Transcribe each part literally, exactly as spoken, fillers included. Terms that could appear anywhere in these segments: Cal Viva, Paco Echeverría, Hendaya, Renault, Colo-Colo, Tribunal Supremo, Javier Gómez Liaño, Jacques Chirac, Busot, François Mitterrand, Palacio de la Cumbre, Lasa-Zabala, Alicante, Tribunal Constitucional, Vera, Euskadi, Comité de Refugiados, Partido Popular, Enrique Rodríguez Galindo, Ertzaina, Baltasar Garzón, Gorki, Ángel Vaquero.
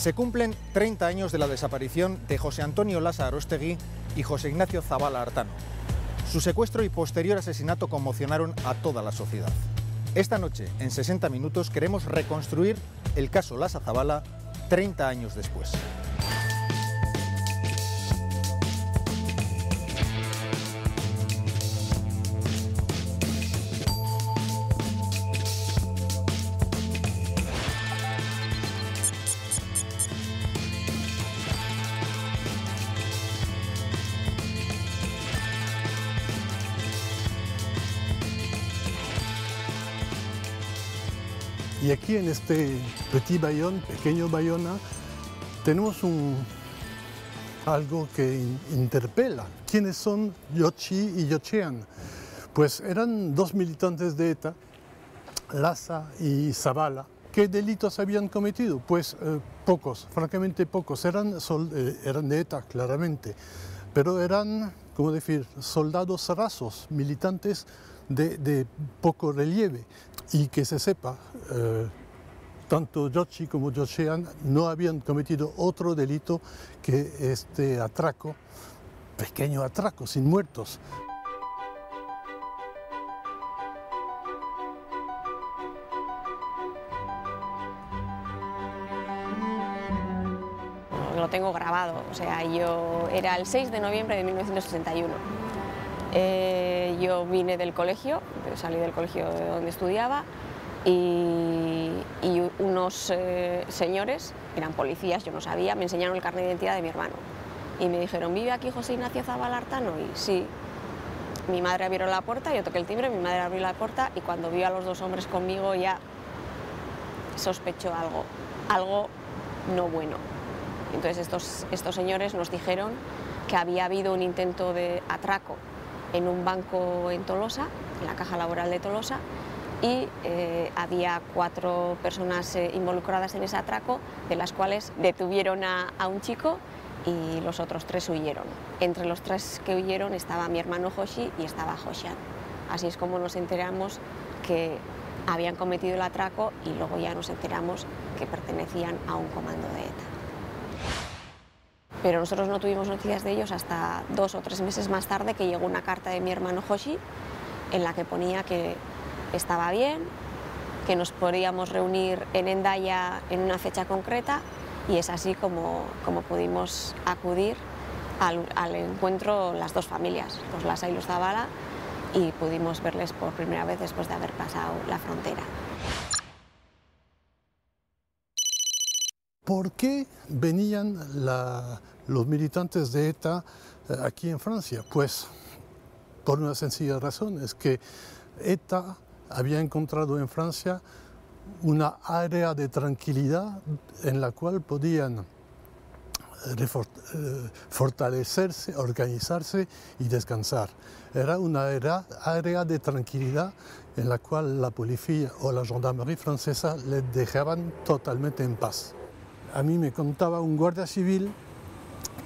Se cumplen treinta años de la desaparición de José Antonio Lasa Arostegui y José Ignacio Zabala Artano. Su secuestro y posterior asesinato conmocionaron a toda la sociedad. Esta noche, en sesenta minutos, queremos reconstruir el caso Lasa Zabala treinta años después. Y aquí en este petit Bayón, pequeño Bayona, tenemos un, algo que interpela. ¿Quiénes son Yochi y Yochean? Pues eran dos militantes de ETA, Lasa y Zabala. ¿Qué delitos habían cometido? Pues eh, pocos, francamente pocos. Eran, sol, eh, eran de ETA, claramente, pero eran, ¿cómo decir?, soldados rasos, militantes de, de poco relieve. Y que se sepa, eh, tanto Yochi como Yochean no habían cometido otro delito que este atraco, pequeño atraco, sin muertos. Lo tengo grabado, o sea, yo era el seis de noviembre de mil novecientos sesenta y uno. Eh, yo vine del colegio, salí del colegio donde estudiaba y, y unos eh, señores, eran policías, yo no sabía, me enseñaron el carnet de identidad de mi hermano y me dijeron, ¿vive aquí José Ignacio Zabala Artano? Y sí, mi madre abrió la puerta, yo toqué el timbre, mi madre abrió la puerta y cuando vio a los dos hombres conmigo ya sospechó algo, algo no bueno. Entonces estos, estos señores nos dijeron que había habido un intento de atraco en un banco en Tolosa, en la Caja Laboral de Tolosa, y eh, había cuatro personas eh, involucradas en ese atraco, de las cuales detuvieron a, a un chico y los otros tres huyeron. Entre los tres que huyeron estaba mi hermano Joshi y estaba Joshan. Así es como nos enteramos que habían cometido el atraco y luego ya nos enteramos que pertenecían a un comando de ETA. Pero nosotros no tuvimos noticias de ellos hasta dos o tres meses más tarde, que llegó una carta de mi hermano Joshi en la que ponía que estaba bien, que nos podíamos reunir en Hendaya en una fecha concreta, y es así como, como pudimos acudir al, al encuentro las dos familias, los Lasa y los Zabala, y pudimos verles por primera vez después de haber pasado la frontera. ¿Por qué venían la, los militantes de ETA aquí en Francia? Pues por una sencilla razón, es que ETA había encontrado en Francia una área de tranquilidad en la cual podían fortalecerse, organizarse y descansar. Era una área de tranquilidad en la cual la policía o la gendarmería francesa les dejaban totalmente en paz. A mí me contaba un guardia civil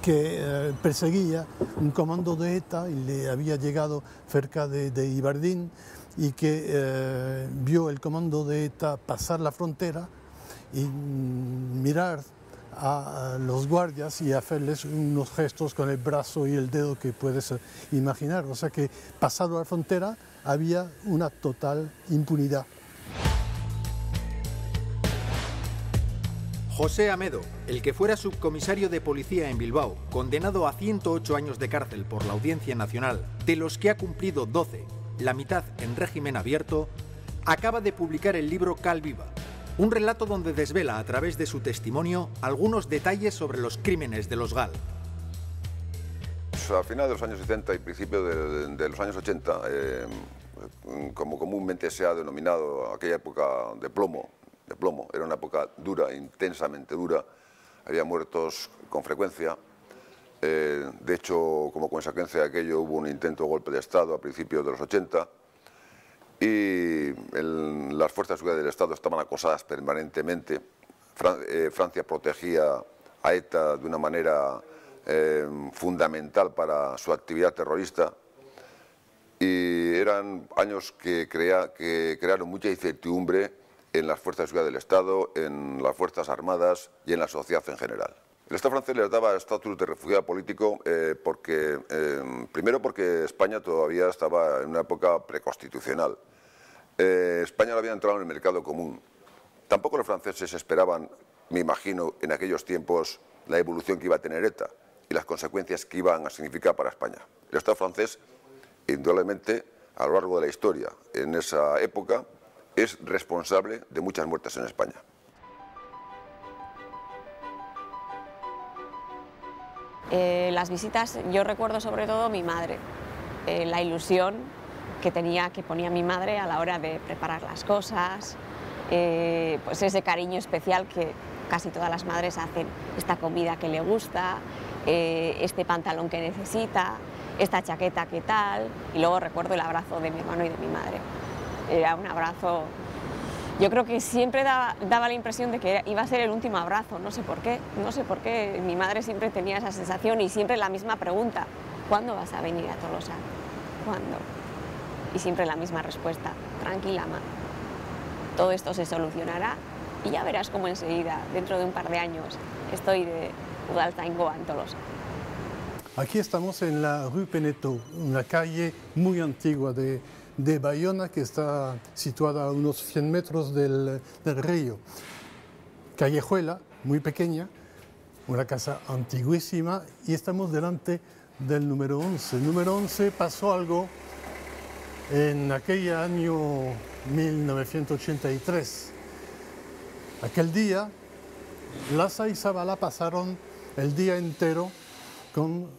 que eh, perseguía un comando de ETA y le había llegado cerca de, de Ibardín y que eh, vio el comando de ETA pasar la frontera y mirar a, a los guardias y hacerles unos gestos con el brazo y el dedo que puedes imaginar. O sea que pasado la frontera había una total impunidad. José Amedo, el que fuera subcomisario de policía en Bilbao, condenado a ciento ocho años de cárcel por la Audiencia Nacional, de los que ha cumplido doce, la mitad en régimen abierto, acaba de publicar el libro Cal Viva, un relato donde desvela a través de su testimonio algunos detalles sobre los crímenes de los GAL. A finales de los años setenta y principios de, de, de los años ochenta, eh, como comúnmente se ha denominado aquella época de plomo, de plomo, era una época dura, intensamente dura, había muertos con frecuencia, eh, de hecho, como consecuencia de aquello hubo un intento de golpe de Estado a principios de los ochenta y el, las fuerzas de seguridad del Estado estaban acosadas permanentemente. Fran, eh, Francia protegía a ETA de una manera eh, fundamental para su actividad terrorista y eran años que, crea, que crearon mucha incertidumbre en las fuerzas de seguridad del Estado, en las fuerzas armadas y en la sociedad en general. El Estado francés les daba estatus de refugiado político eh, porque, eh, primero porque España todavía estaba en una época preconstitucional. Eh, España no había entrado en el mercado común. Tampoco los franceses esperaban, me imagino, en aquellos tiempos la evolución que iba a tener E T A y las consecuencias que iban a significar para España. El Estado francés, indudablemente, a lo largo de la historia, en esa época, es responsable de muchas muertes en España. Eh, las visitas, yo recuerdo sobre todo mi madre, eh, la ilusión que tenía, que ponía mi madre a la hora de preparar las cosas, eh, pues ese cariño especial que casi todas las madres hacen, esta comida que le gusta, eh, este pantalón que necesita, esta chaqueta que tal, y luego recuerdo el abrazo de mi hermano y de mi madre. Era un abrazo, yo creo que siempre daba, daba la impresión de que iba a ser el último abrazo, no sé por qué, no sé por qué, mi madre siempre tenía esa sensación y siempre la misma pregunta, ¿cuándo vas a venir a Tolosa? ¿Cuándo? Y siempre la misma respuesta, tranquila, ma, todo esto se solucionará y ya verás cómo enseguida, dentro de un par de años, estoy de Udaltaingoa en Tolosa. Aquí estamos en la Rue Penetot, una calle muy antigua de... de Bayona, que está situada a unos cien metros del, del río. Callejuela, muy pequeña, una casa antiguísima, y estamos delante del número once. El número once pasó algo en aquel año mil novecientos ochenta y tres. Aquel día, Lasa y Zabala pasaron el día entero con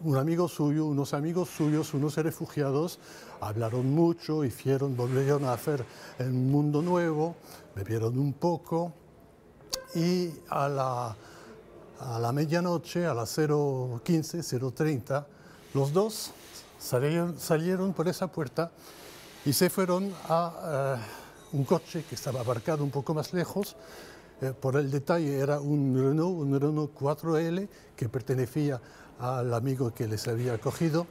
un amigo suyo, unos amigos suyos, unos refugiados. Hablaron mucho, hicieron, volvieron a hacer El Mundo Nuevo, bebieron un poco y a la, a la medianoche, a las cero quince, cero treinta, los dos salieron, salieron por esa puerta y se fueron a uh, un coche que estaba aparcado un poco más lejos. Eh, por el detalle, era un Renault, un Renault cuatro L que pertenecía al amigo que les había acogido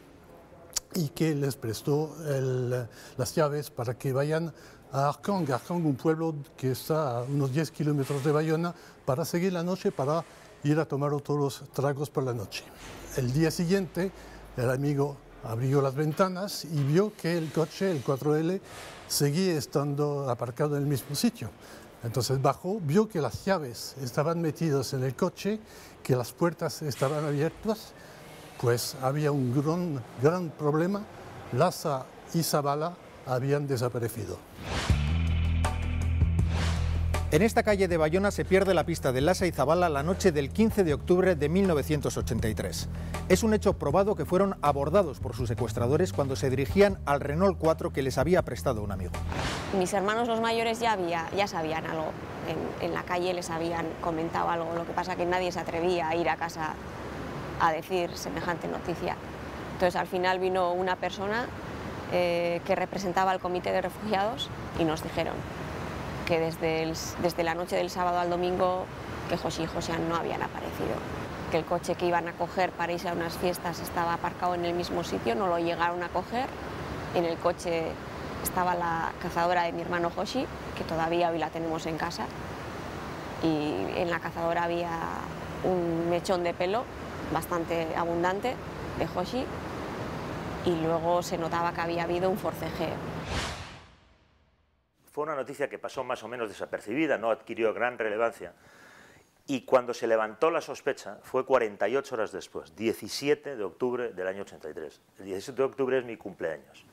y que les prestó el, las llaves para que vayan a Arcangues, Arcangues, un pueblo que está a unos diez kilómetros de Bayona, para seguir la noche, para ir a tomar otros tragos por la noche. El día siguiente, el amigo abrió las ventanas y vio que el coche, el cuatro L, seguía estando aparcado en el mismo sitio. Entonces bajó, vio que las llaves estaban metidas en el coche, que las puertas estaban abiertas. Pues había un gran, gran problema, Lasa y Zabala habían desaparecido. En esta calle de Bayona se pierde la pista de Lasa y Zabala la noche del quince de octubre de mil novecientos ochenta y tres. Es un hecho probado que fueron abordados por sus secuestradores cuando se dirigían al Renault cuatro que les había prestado un amigo. Mis hermanos los mayores ya, había, ya sabían algo, en, en la calle les habían comentado algo, lo que pasa que nadie se atrevía a ir a casa a decir semejante noticia. Entonces al final vino una persona eh, que representaba al Comité de Refugiados y nos dijeron que desde, el, desde la noche del sábado al domingo que José y José no habían aparecido, que el coche que iban a coger para irse a unas fiestas estaba aparcado en el mismo sitio, no lo llegaron a coger, en el coche estaba la cazadora de mi hermano José, que todavía hoy la tenemos en casa, y en la cazadora había un mechón de pelo bastante abundante de José y luego se notaba que había habido un forcejeo. Fue una noticia que pasó más o menos desapercibida, no adquirió gran relevancia y cuando se levantó la sospecha fue cuarenta y ocho horas después, diecisiete de octubre del año ochenta y tres. El diecisiete de octubre es mi cumpleaños.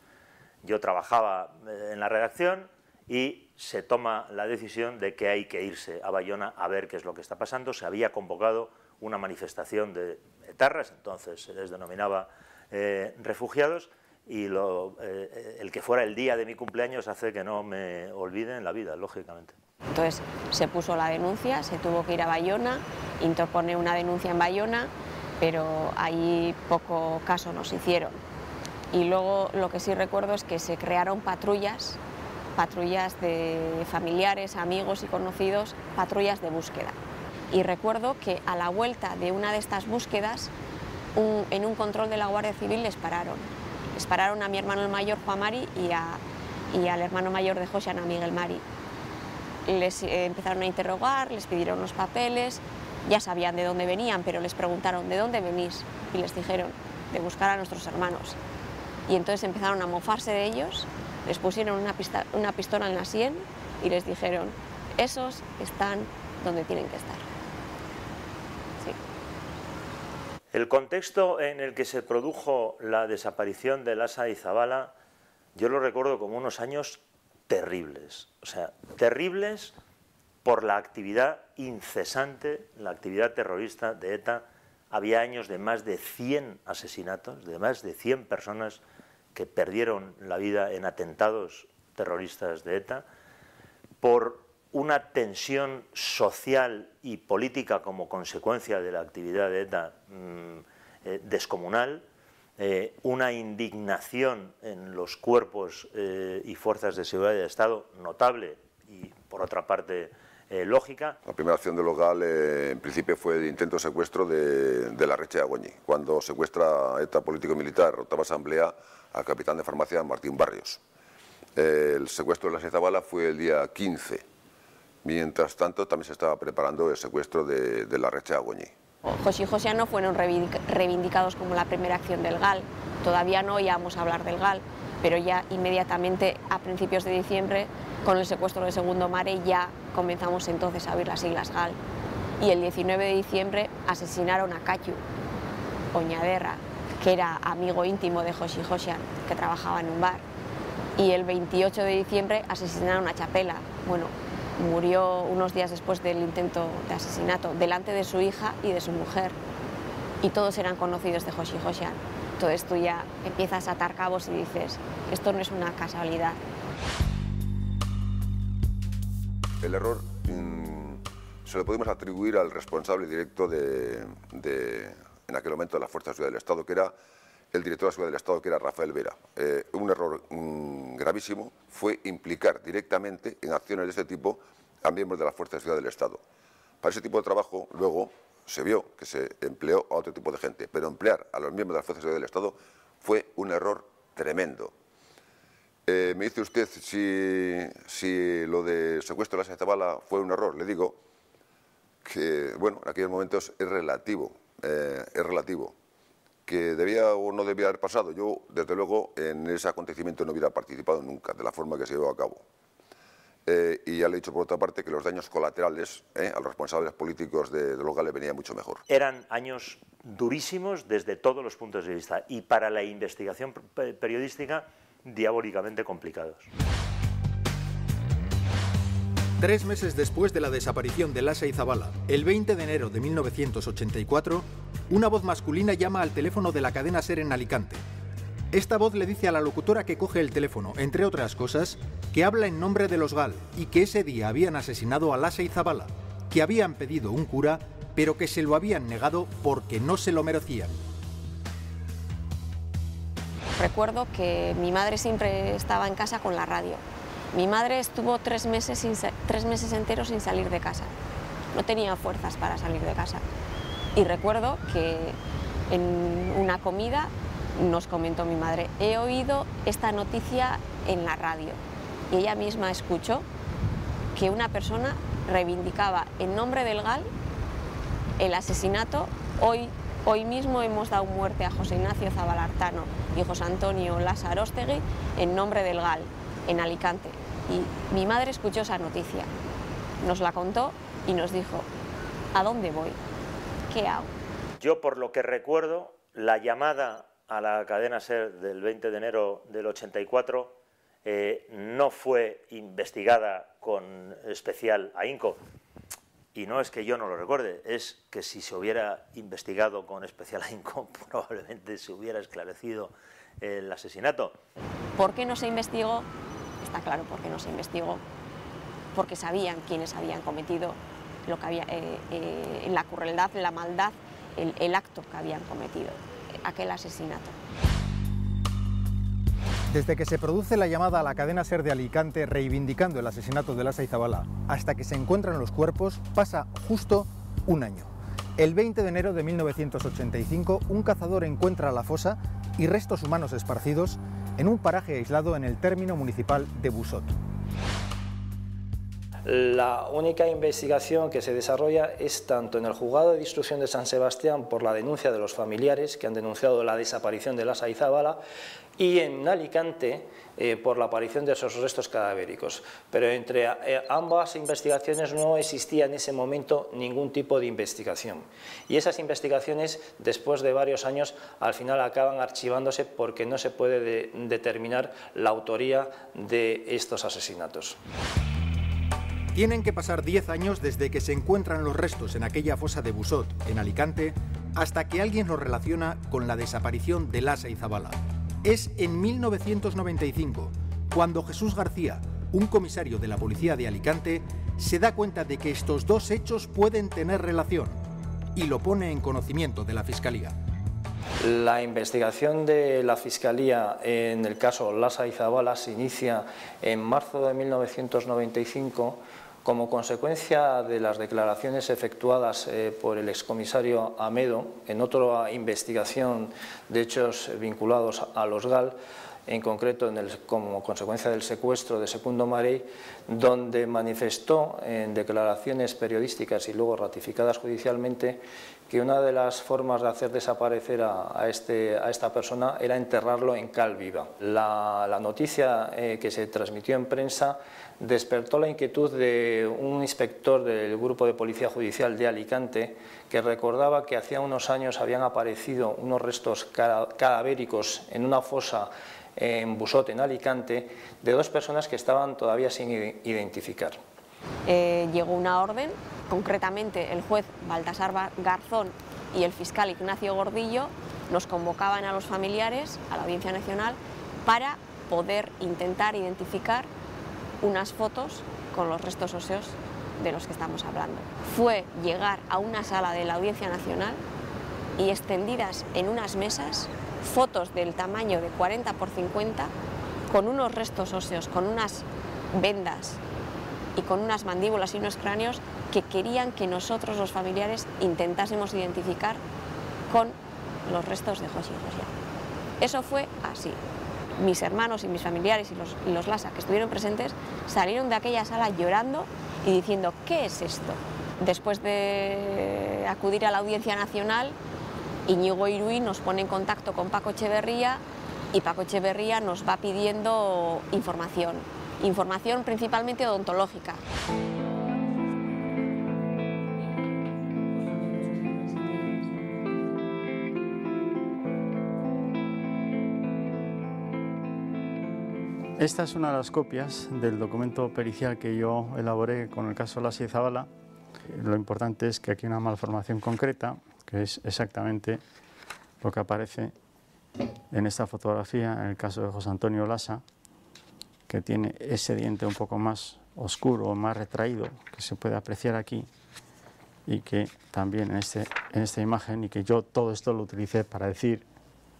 Yo trabajaba en la redacción y se toma la decisión de que hay que irse a Bayona a ver qué es lo que está pasando. Se había convocado una manifestación de etarras, entonces se les denominaba eh, refugiados, y lo, eh, el que fuera el día de mi cumpleaños hace que no me olvide en la vida, lógicamente. Entonces se puso la denuncia, se tuvo que ir a Bayona, interpone una denuncia en Bayona, pero ahí poco caso nos hicieron. Y luego lo que sí recuerdo es que se crearon patrullas, patrullas de familiares, amigos y conocidos, patrullas de búsqueda. Y recuerdo que a la vuelta de una de estas búsquedas, un, en un control de la Guardia Civil les pararon. Les pararon a mi hermano el mayor Juan Mari y, a, y al hermano mayor de José, a Miguel Mari. les eh, empezaron a interrogar, les pidieron los papeles, ya sabían de dónde venían, pero les preguntaron, ¿de dónde venís? Y les dijeron, de buscar a nuestros hermanos. Y entonces empezaron a mofarse de ellos, les pusieron una, pista, una pistola en la sien y les dijeron, esos están donde tienen que estar. Sí. El contexto en el que se produjo la desaparición de Lasa y Zabala, yo lo recuerdo como unos años terribles, o sea, terribles por la actividad incesante, la actividad terrorista de ETA. Había años de más de cien asesinatos, de más de cien personas que perdieron la vida en atentados terroristas de ETA, por una tensión social y política como consecuencia de la actividad de ETA mmm, eh, descomunal, eh, una indignación en los cuerpos eh, y fuerzas de seguridad del Estado notable y, por otra parte, Eh, lógica. La primera acción de los GAL eh, en principio fue el intento de secuestro de, de la Reche Agüeñi, cuando secuestra ETA político-militar, octava asamblea, al capitán de farmacia Martín Barrios. Eh, el secuestro de Lasa y Zabala fue el día quince, mientras tanto también se estaba preparando el secuestro de, de la Reche Agüeñi. José y José no fueron reivindicados como la primera acción del GAL, todavía no íbamos a hablar del GAL, pero ya inmediatamente a principios de diciembre, con el secuestro del Segundo Marey, ya comenzamos entonces a oír las siglas GAL. Y el diecinueve de diciembre asesinaron a Cayu Oñaderra, que era amigo íntimo de José Josian, que trabajaba en un bar. Y el veintiocho de diciembre asesinaron a Chapela. Bueno, murió unos días después del intento de asesinato, delante de su hija y de su mujer. Y todos eran conocidos de José Josian. Entonces tú ya empiezas a atar cabos y dices, esto no es una casualidad. El error mmm, se lo podemos atribuir al responsable directo de, de, en aquel momento, de la Fuerza de Seguridad del Estado, que era el director de la Seguridad del Estado, que era Rafael Vera. Eh, un error mmm, gravísimo fue implicar directamente en acciones de ese tipo a miembros de la Fuerza de Seguridad del Estado. Para ese tipo de trabajo, luego se vio que se empleó a otro tipo de gente, pero emplear a los miembros de la Fuerza de Seguridad del Estado fue un error tremendo. Eh, me dice usted si, si lo de secuestro de Lasa y Zabala fue un error. Le digo que, bueno, en aquellos momentos es relativo, eh, es relativo, que debía o no debía haber pasado. Yo, desde luego, en ese acontecimiento no hubiera participado nunca, de la forma que se llevó a cabo. Eh, y ya le he dicho, por otra parte, que los daños colaterales eh, a los responsables políticos de, de los GAL venía mucho mejor. Eran años durísimos desde todos los puntos de vista y para la investigación periodística diabólicamente complicados. Tres meses después de la desaparición de Lasa y Zabala, el veinte de enero de mil novecientos ochenta y cuatro, una voz masculina llama al teléfono de la cadena SER en Alicante. Esta voz le dice a la locutora que coge el teléfono, entre otras cosas, que habla en nombre de los GAL y que ese día habían asesinado a Lasa y Zabala, que habían pedido un cura, pero que se lo habían negado porque no se lo merecían. Recuerdo que mi madre siempre estaba en casa con la radio. Mi madre estuvo tres meses, sin, tres meses enteros sin salir de casa. No tenía fuerzas para salir de casa. Y recuerdo que en una comida nos comentó mi madre, he oído esta noticia en la radio. Y ella misma escuchó que una persona reivindicaba en nombre del GAL el asesinato. Hoy Hoy mismo hemos dado muerte a José Ignacio Zabala Artano y José Antonio Lasa Arostegui en nombre del GAL, en Alicante. Y mi madre escuchó esa noticia, nos la contó y nos dijo, ¿a dónde voy? ¿Qué hago? Yo, por lo que recuerdo, la llamada a la cadena SER del veinte de enero del ochenta y cuatro eh, no fue investigada con especial ahínco. Y no es que yo no lo recuerde, es que si se hubiera investigado con especial ahínco, probablemente se hubiera esclarecido el asesinato. ¿Por qué no se investigó? Está claro por qué no se investigó. Porque sabían quiénes habían cometido lo que había, eh, eh, la crueldad, la maldad, el, el acto que habían cometido, aquel asesinato. Desde que se produce la llamada a la cadena SER de Alicante reivindicando el asesinato de Lasa y Zabala hasta que se encuentran los cuerpos, pasa justo un año. El veinte de enero de mil novecientos ochenta y cinco, un cazador encuentra la fosa y restos humanos esparcidos en un paraje aislado en el término municipal de Busot. La única investigación que se desarrolla es tanto en el juzgado de instrucción de San Sebastián por la denuncia de los familiares que han denunciado la desaparición de Lasa y Zabala y en Alicante eh, por la aparición de esos restos cadavéricos. Pero entre a, eh, ambas investigaciones no existía en ese momento ningún tipo de investigación. Y esas investigaciones, después de varios años, al final acaban archivándose porque no se puede de, determinar la autoría de estos asesinatos. Tienen que pasar diez años desde que se encuentran los restos en aquella fosa de Busot, en Alicante, hasta que alguien los relaciona con la desaparición de Lasa y Zabala. Es en mil novecientos noventa y cinco, cuando Jesús García, un comisario de la policía de Alicante, se da cuenta de que estos dos hechos pueden tener relación y lo pone en conocimiento de la Fiscalía. La investigación de la Fiscalía en el caso Lasa y Zabala se inicia en marzo de mil novecientos noventa y cinco como consecuencia de las declaraciones efectuadas eh, por el excomisario Amedo en otra investigación de hechos vinculados a los G A L, en concreto en el, como consecuencia del secuestro de Segundo Marey, donde manifestó en declaraciones periodísticas y luego ratificadas judicialmente que una de las formas de hacer desaparecer a, a, este, a esta persona era enterrarlo en cal viva. La, la noticia eh, que se transmitió en prensa despertó la inquietud de un inspector del Grupo de Policía Judicial de Alicante que recordaba que hacía unos años habían aparecido unos restos cadavéricos en una fosa en Busot, en Alicante, de dos personas que estaban todavía sin identificar. Eh, llegó una orden, concretamente el juez Baltasar Garzón y el fiscal Ignacio Gordillo nos convocaban a los familiares, a la Audiencia Nacional, para poder intentar identificar unas fotos con los restos óseos de los que estamos hablando. Fue llegar a una sala de la Audiencia Nacional y extendidas en unas mesas fotos del tamaño de cuarenta por cincuenta con unos restos óseos, con unas vendas y con unas mandíbulas y unos cráneos que querían que nosotros los familiares intentásemos identificar con los restos de José Ignacio. Eso fue así. Mis hermanos y mis familiares y los, y los Lasa que estuvieron presentes salieron de aquella sala llorando y diciendo ¿qué es esto? Después de acudir a la Audiencia Nacional, Iñigo Iruín nos pone en contacto con Paco Echeverría y Paco Echeverría nos va pidiendo información, información principalmente odontológica. Esta es una de las copias del documento pericial que yo elaboré con el caso Lasa y Zabala. Lo importante es que aquí hay una malformación concreta, que es exactamente lo que aparece en esta fotografía, en el caso de José Antonio Lasa, que tiene ese diente un poco más oscuro o más retraído, que se puede apreciar aquí, y que también en, este, en esta imagen, y que yo todo esto lo utilicé para decir,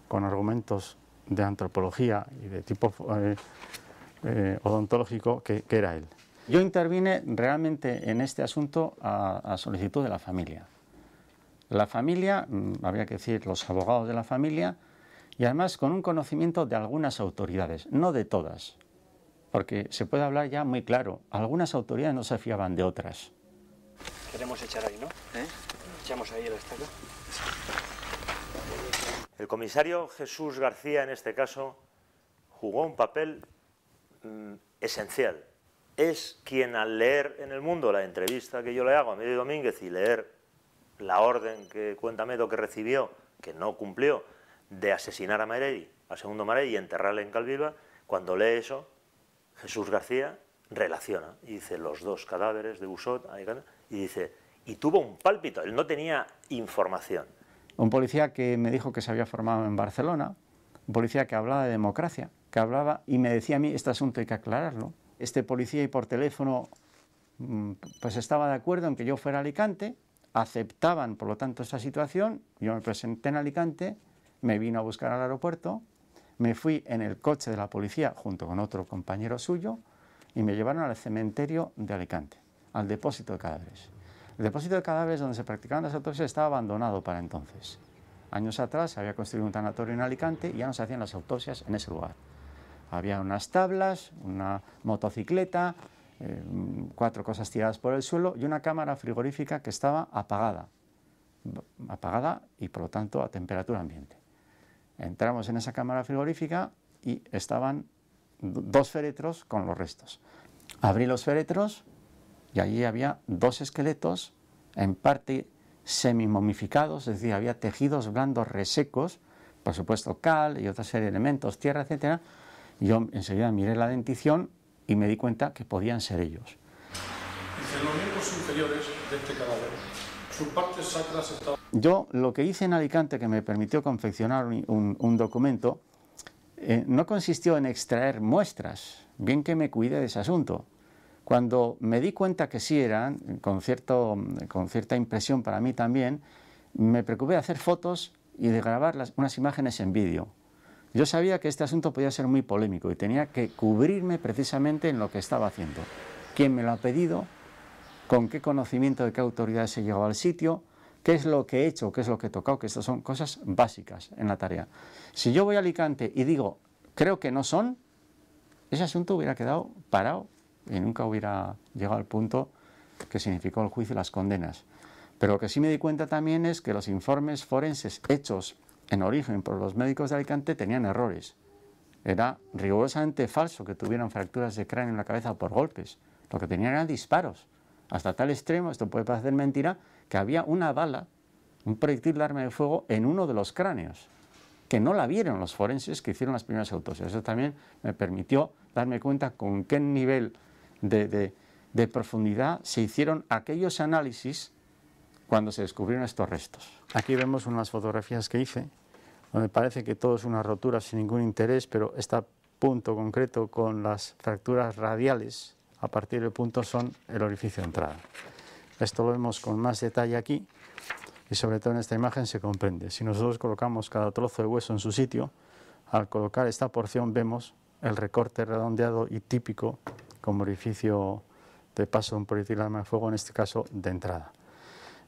con argumentos de antropología y de tipo eh, eh, odontológico, que, que era él. Yo intervine realmente en este asunto a, a solicitud de la familia. La familia, habría que decir los abogados de la familia, y además con un conocimiento de algunas autoridades, no de todas, porque se puede hablar ya muy claro, algunas autoridades no se fiaban de otras. Queremos echar ahí, ¿no? ¿Eh? Echamos ahí la estaca. El comisario Jesús García, en este caso, jugó un papel mm, esencial. Es quien, al leer en El Mundo la entrevista que yo le hago a Michel Domínguez y leer la orden que cuenta Medo que recibió, que no cumplió, de asesinar a Marey, a Segundo Marey, y enterrarle en Calviva, cuando lee eso, Jesús García relaciona y dice los dos cadáveres de Busot, y dice, y tuvo un pálpito, él no tenía información. Un policía que me dijo que se había formado en Barcelona, un policía que hablaba de democracia, que hablaba y me decía a mí, este asunto hay que aclararlo. Este policía y por teléfono pues estaba de acuerdo en que yo fuera a Alicante, aceptaban por lo tanto esta situación, yo me presenté en Alicante, me vino a buscar al aeropuerto, me fui en el coche de la policía junto con otro compañero suyo y me llevaron al cementerio de Alicante, al depósito de cadáveres. El depósito de cadáveres donde se practicaban las autopsias estaba abandonado para entonces. Años atrás se había construido un tanatorio en Alicante y ya no se hacían las autopsias en ese lugar. Había unas tablas, una motocicleta, eh, cuatro cosas tiradas por el suelo y una cámara frigorífica que estaba apagada, apagada y por lo tanto a temperatura ambiente. Entramos en esa cámara frigorífica y estaban dos féretros con los restos. Abrí los féretros y allí había dos esqueletos en parte semimomificados, es decir, había tejidos blandos resecos, por supuesto cal y otra serie de elementos, tierra, etcétera. Yo enseguida miré la dentición y me di cuenta que podían ser ellos. En los miembros inferiores de este cadáver, sus partes sacras estaban... Yo lo que hice en Alicante, que me permitió confeccionar un, un, un documento, eh, no consistió en extraer muestras, bien que me cuide de ese asunto. Cuando me di cuenta que sí eran, con, cierto, con cierta impresión para mí también, me preocupé de hacer fotos y de grabar las, unas imágenes en vídeo. Yo sabía que este asunto podía ser muy polémico y tenía que cubrirme precisamente en lo que estaba haciendo. ¿Quién me lo ha pedido? ¿Con qué conocimiento de qué autoridades se llegó al sitio? ¿Qué es lo que he hecho? ¿Qué es lo que he tocado? Que estas son cosas básicas en la tarea. Si yo voy a Alicante y digo, creo que no son, ese asunto hubiera quedado parado y nunca hubiera llegado al punto que significó el juicio y las condenas. Pero lo que sí me di cuenta también es que los informes forenses hechos en origen por los médicos de Alicante tenían errores. Era rigurosamente falso que tuvieran fracturas de cráneo en la cabeza por golpes. Lo que tenían eran disparos. Hasta tal extremo, esto puede parecer mentira, que había una bala, un proyectil de arma de fuego en uno de los cráneos, que no la vieron los forenses que hicieron las primeras autopsias. Eso también me permitió darme cuenta con qué nivel de, de, de profundidad se hicieron aquellos análisis cuando se descubrieron estos restos. Aquí vemos unas fotografías que hice, donde parece que todo es una rotura sin ningún interés, pero este punto concreto con las fracturas radiales, a partir del punto son el orificio de entrada. Esto lo vemos con más detalle aquí, y sobre todo en esta imagen se comprende. Si nosotros colocamos cada trozo de hueso en su sitio, al colocar esta porción vemos el recorte redondeado y típico como orificio de paso de un proyectil de arma de fuego, en este caso de entrada.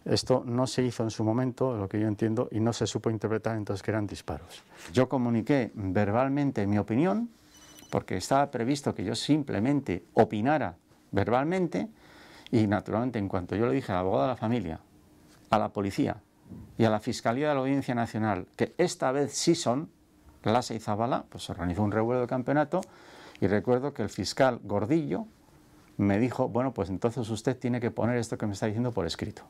Esto no se hizo en su momento, lo que yo entiendo, y no se supo interpretar entonces que eran disparos. Yo comuniqué verbalmente mi opinión, porque estaba previsto que yo simplemente opinara verbalmente, y naturalmente en cuanto yo le dije al abogado de la familia, a la policía y a la Fiscalía de la Audiencia Nacional, que esta vez sí son Lasa y Zabala, pues se organizó un revuelo de campeonato, y recuerdo que el fiscal Gordillo me dijo, bueno, pues entonces usted tiene que poner esto que me está diciendo por escrito.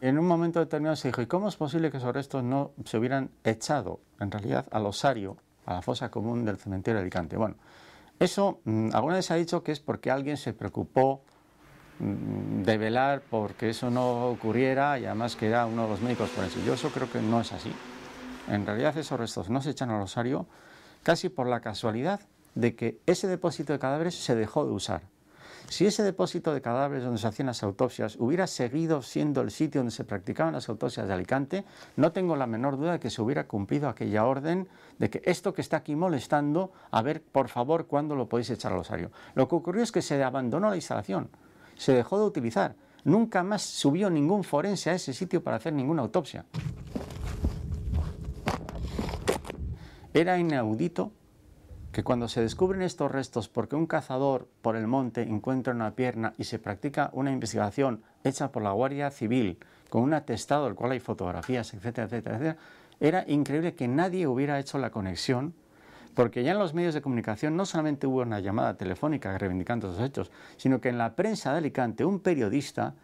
En un momento determinado se dijo, ¿y cómo es posible que esos restos no se hubieran echado, en realidad, al osario, a la fosa común del cementerio de Alicante? Bueno, eso alguna vez se ha dicho que es porque alguien se preocupó de velar porque eso no ocurriera y además que era uno de los médicos por eso. Yo eso creo que no es así. En realidad esos restos no se echan al osario casi por la casualidad de que ese depósito de cadáveres se dejó de usar. Si ese depósito de cadáveres donde se hacían las autopsias hubiera seguido siendo el sitio donde se practicaban las autopsias de Alicante, no tengo la menor duda de que se hubiera cumplido aquella orden de que esto que está aquí molestando, a ver, por favor, cuándo lo podéis echar al osario. Lo que ocurrió es que se abandonó la instalación, se dejó de utilizar. Nunca más subió ningún forense a ese sitio para hacer ninguna autopsia. Era inaudito que cuando se descubren estos restos porque un cazador por el monte encuentra una pierna y se practica una investigación hecha por la Guardia Civil con un atestado del cual hay fotografías, etcétera, etcétera, etcétera, era increíble que nadie hubiera hecho la conexión, porque ya en los medios de comunicación no solamente hubo una llamada telefónica reivindicando esos hechos, sino que en la prensa de Alicante un periodista,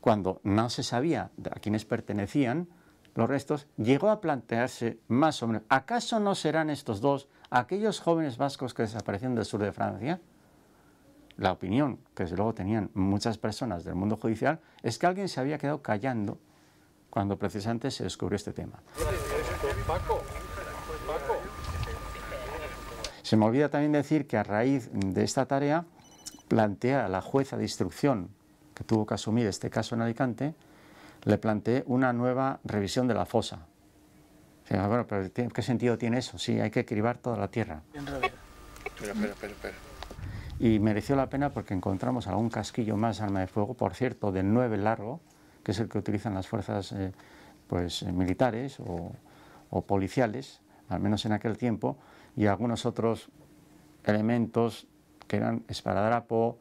cuando no se sabía a quiénes pertenecían los restos, llegó a plantearse más o menos, ¿acaso no serán estos dos aquellos jóvenes vascos que desaparecieron del sur de Francia? La opinión que desde luego tenían muchas personas del mundo judicial es que alguien se había quedado callando cuando precisamente se descubrió este tema. Paco, Paco. Se me olvida también decir que a raíz de esta tarea plantea a la jueza de instrucción que tuvo que asumir este caso en Alicante, le planteé una nueva revisión de la fosa. Bueno, pero ¿qué sentido tiene eso? Sí, hay que cribar toda la tierra. Espera, espera, espera. Y mereció la pena porque encontramos algún casquillo más arma de fuego, por cierto, del nueve largo, que es el que utilizan las fuerzas eh, pues, militares o, o policiales, al menos en aquel tiempo, y algunos otros elementos que eran esparadrapo,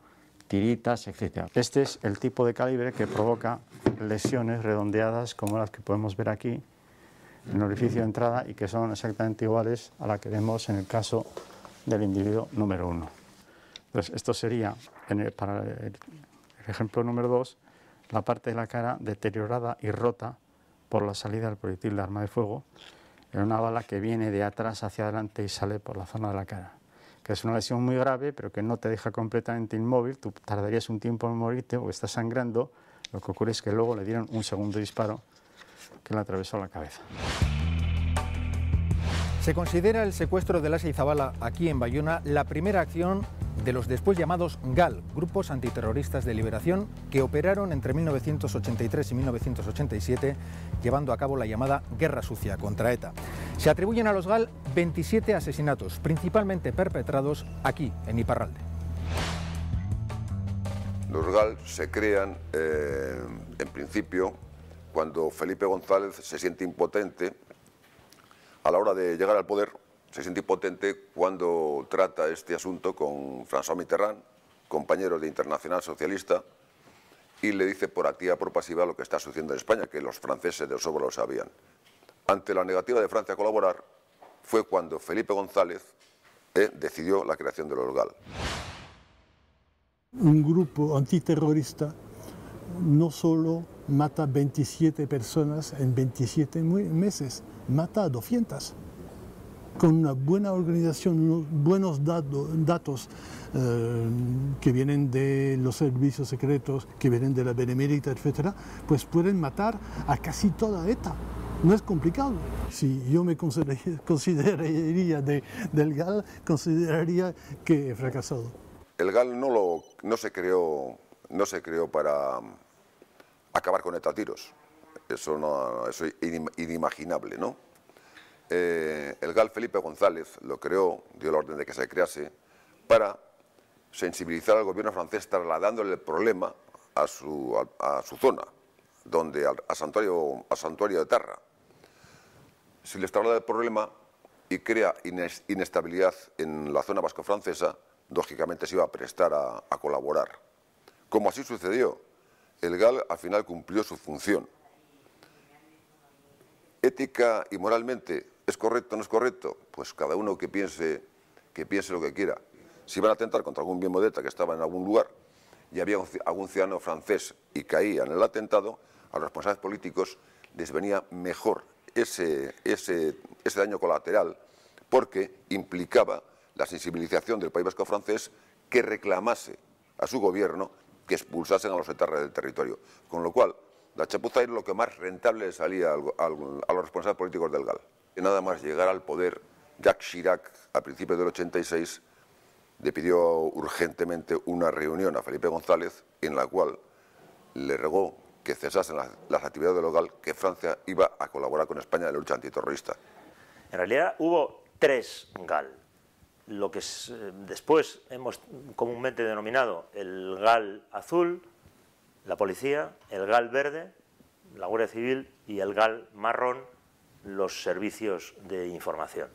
tiritas, etcétera. Este es el tipo de calibre que provoca lesiones redondeadas como las que podemos ver aquí en el orificio de entrada y que son exactamente iguales a la que vemos en el caso del individuo número uno. Entonces, esto sería, en el, para el ejemplo número dos, la parte de la cara deteriorada y rota por la salida del proyectil de arma de fuego en una bala que viene de atrás hacia adelante y sale por la zona de la cara, que es una lesión muy grave, pero que no te deja completamente inmóvil. Tú tardarías un tiempo en morirte porque estás sangrando. Lo que ocurre es que luego le dieron un segundo disparo que le atravesó la cabeza. Se considera el secuestro de Lasa y Zabala aquí en Bayona la primera acción de los después llamados G A L, Grupos Antiterroristas de Liberación, que operaron entre mil novecientos ochenta y tres y mil novecientos ochenta y siete, llevando a cabo la llamada Guerra Sucia contra E T A. Se atribuyen a los G A L veintisiete asesinatos, principalmente perpetrados aquí, en Iparralde. Los G A L se crean, eh, en principio, cuando Felipe González se siente impotente a la hora de llegar al poder. Se siente impotente cuando trata este asunto con François Mitterrand, compañero de Internacional Socialista, y le dice por activa y por pasiva lo que está sucediendo en España, que los franceses de sobra lo sabían. Ante la negativa de Francia a colaborar, fue cuando Felipe González eh, decidió la creación de los G A L. Un grupo antiterrorista no solo mata veintisiete personas en veintisiete meses, mata a doscientas. Con una buena organización, unos buenos dato, datos eh, que vienen de los servicios secretos, que vienen de la Benemérita, etcétera, pues pueden matar a casi toda E T A. No es complicado. Si yo me consideraría de, del G A L, consideraría que he fracasado. El G A L no, lo, no, se creó, no se creó para acabar con E T A tiros. Eso, no, eso es inimaginable, ¿no? Eh, el G A L Felipe González lo creó, dio la orden de que se crease, para sensibilizar al gobierno francés trasladándole el problema a su, a, a su zona, donde al, a, santuario, a santuario de Tarra. Si les traslada el problema y crea inestabilidad en la zona vasco-francesa, lógicamente se iba a prestar a, a colaborar. Como así sucedió, el G A L al final cumplió su función. Ética y moralmente, ¿es correcto o no es correcto? Pues cada uno que piense, que piense lo que quiera. Si van a atentar contra algún miembro de E T A que estaba en algún lugar y había un, algún ciudadano francés y caía en el atentado, a los responsables políticos les venía mejor ese, ese, ese daño colateral, porque implicaba la sensibilización del País Vasco francés que reclamase a su gobierno que expulsasen a los etarras del territorio. Con lo cual, la chapuza era lo que más rentable salía al, al, a los responsables políticos del G A L. Y nada más llegar al poder, Jacques Chirac, a principios del ochenta y seis, le pidió urgentemente una reunión a Felipe González, en la cual le rogó que cesasen las, las actividades del G A L, que Francia iba a colaborar con España en la lucha antiterrorista. En realidad hubo tres G A L. Lo que es, después hemos comúnmente denominado el G A L azul, la policía, el G A L verde, la Guardia Civil, y el G A L marrón, los servicios de información.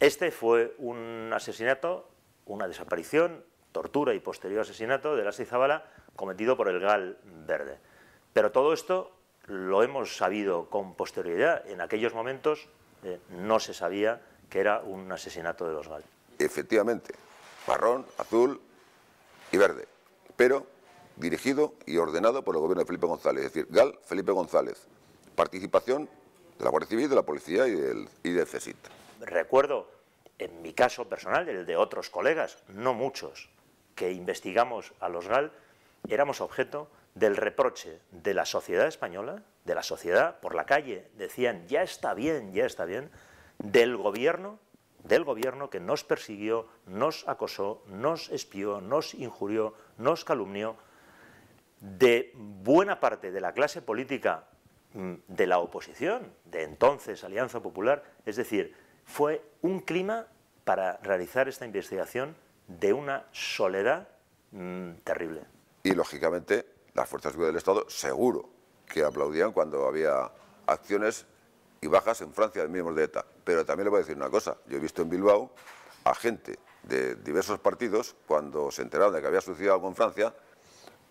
Este fue un asesinato, una desaparición, tortura y posterior asesinato de Lasa y Zabala cometido por el G A L verde. Pero todo esto lo hemos sabido con posterioridad. En aquellos momentos eh, no se sabía que era un asesinato de los G A L. Efectivamente, marrón, azul y verde, pero dirigido y ordenado por el gobierno de Felipe González, es decir, G A L Felipe González, participación de la Guardia Civil, de la Policía y del, y del CESIT. Recuerdo, en mi caso personal, el de otros colegas, no muchos, que investigamos a los G A L, éramos objeto del reproche de la sociedad española, de la sociedad por la calle, decían, ya está bien, ya está bien, del gobierno, del gobierno que nos persiguió, nos acosó, nos espió, nos injurió, nos calumnió, de buena parte de la clase política de la oposición, de entonces Alianza Popular. Es decir, fue un clima para realizar esta investigación de una soledad mmm, terrible. Y lógicamente las fuerzas de seguridad del Estado seguro que aplaudían cuando había acciones y bajas en Francia de miembros de E T A. Pero también le voy a decir una cosa, yo he visto en Bilbao a gente de diversos partidos, cuando se enteraron de que había sucedido algo en Francia,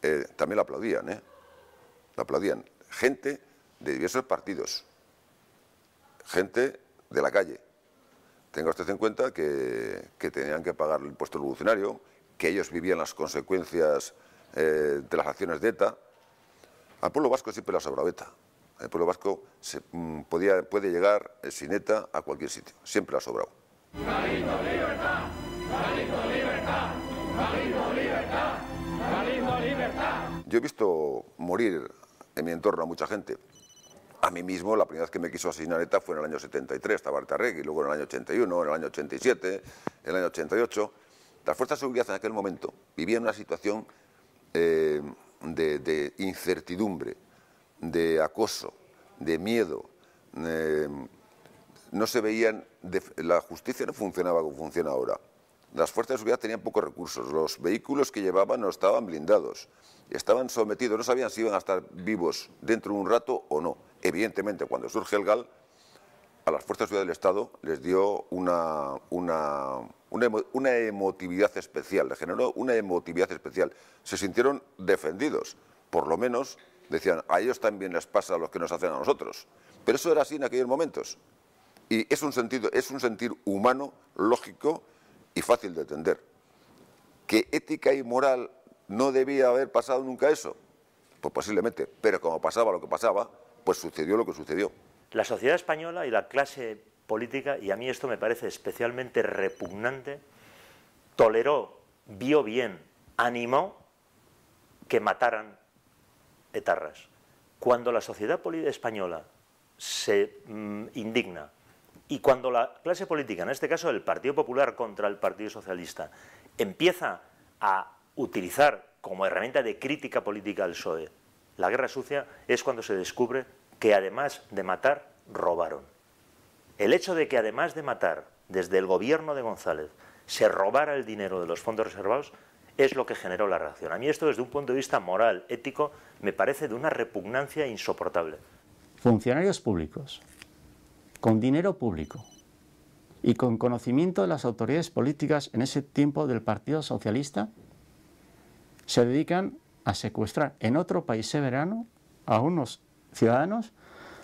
eh, también lo aplaudían, ¿eh? Lo aplaudían. Gente de diversos partidos, gente de la calle. Tenga usted en cuenta que, que tenían que pagar el impuesto revolucionario, que ellos vivían las consecuencias eh, de las acciones de E T A. Al pueblo vasco siempre lo ha sobrado E T A. El pueblo vasco se, mm, podía, puede llegar eh, sin E T A a cualquier sitio, siempre lo ha sobrado. Galindo libertad, Galindo libertad, Galindo libertad, Galindo libertad. Yo he visto morir en mi entorno a mucha gente. A mí mismo, la primera vez que me quiso asesinar E T A fue en el año setenta y tres, estaba Artarregui, luego en el año ochenta y uno, en el año ochenta y siete, en el año ochenta y ocho. Las fuerzas de seguridad en aquel momento vivían una situación eh, de, de incertidumbre, de acoso, de miedo. Eh, no se veían... De, la justicia no funcionaba como funciona ahora. Las fuerzas de seguridad tenían pocos recursos, los vehículos que llevaban no estaban blindados, estaban sometidos, no sabían si iban a estar vivos dentro de un rato o no. Evidentemente, cuando surge el GAL, a las fuerzas de seguridad del Estado les dio una, una, una, emo, una emotividad especial, les generó una emotividad especial. Se sintieron defendidos, por lo menos decían, a ellos también les pasa lo que nos hacen a nosotros. Pero eso era así en aquellos momentos. Y es un, sentido, es un sentir humano, lógico y fácil de entender. ¿Que ética y moral no debía haber pasado nunca eso? Pues posiblemente, pero como pasaba lo que pasaba, pues sucedió lo que sucedió. La sociedad española y la clase política, y a mí esto me parece especialmente repugnante, toleró, vio bien, animó que mataran etarras. Cuando la sociedad española se mmm, indigna, y cuando la clase política, en este caso el Partido Popular contra el Partido Socialista, empieza a utilizar como herramienta de crítica política al P S O E, la guerra sucia, es cuando se descubre que además de matar, robaron. El hecho de que además de matar, desde el gobierno de González, se robara el dinero de los fondos reservados, es lo que generó la reacción. A mí esto, desde un punto de vista moral, ético, me parece de una repugnancia insoportable. Funcionarios públicos, con dinero público y con conocimiento de las autoridades políticas en ese tiempo del Partido Socialista, se dedican a secuestrar en otro país soberano a unos ciudadanos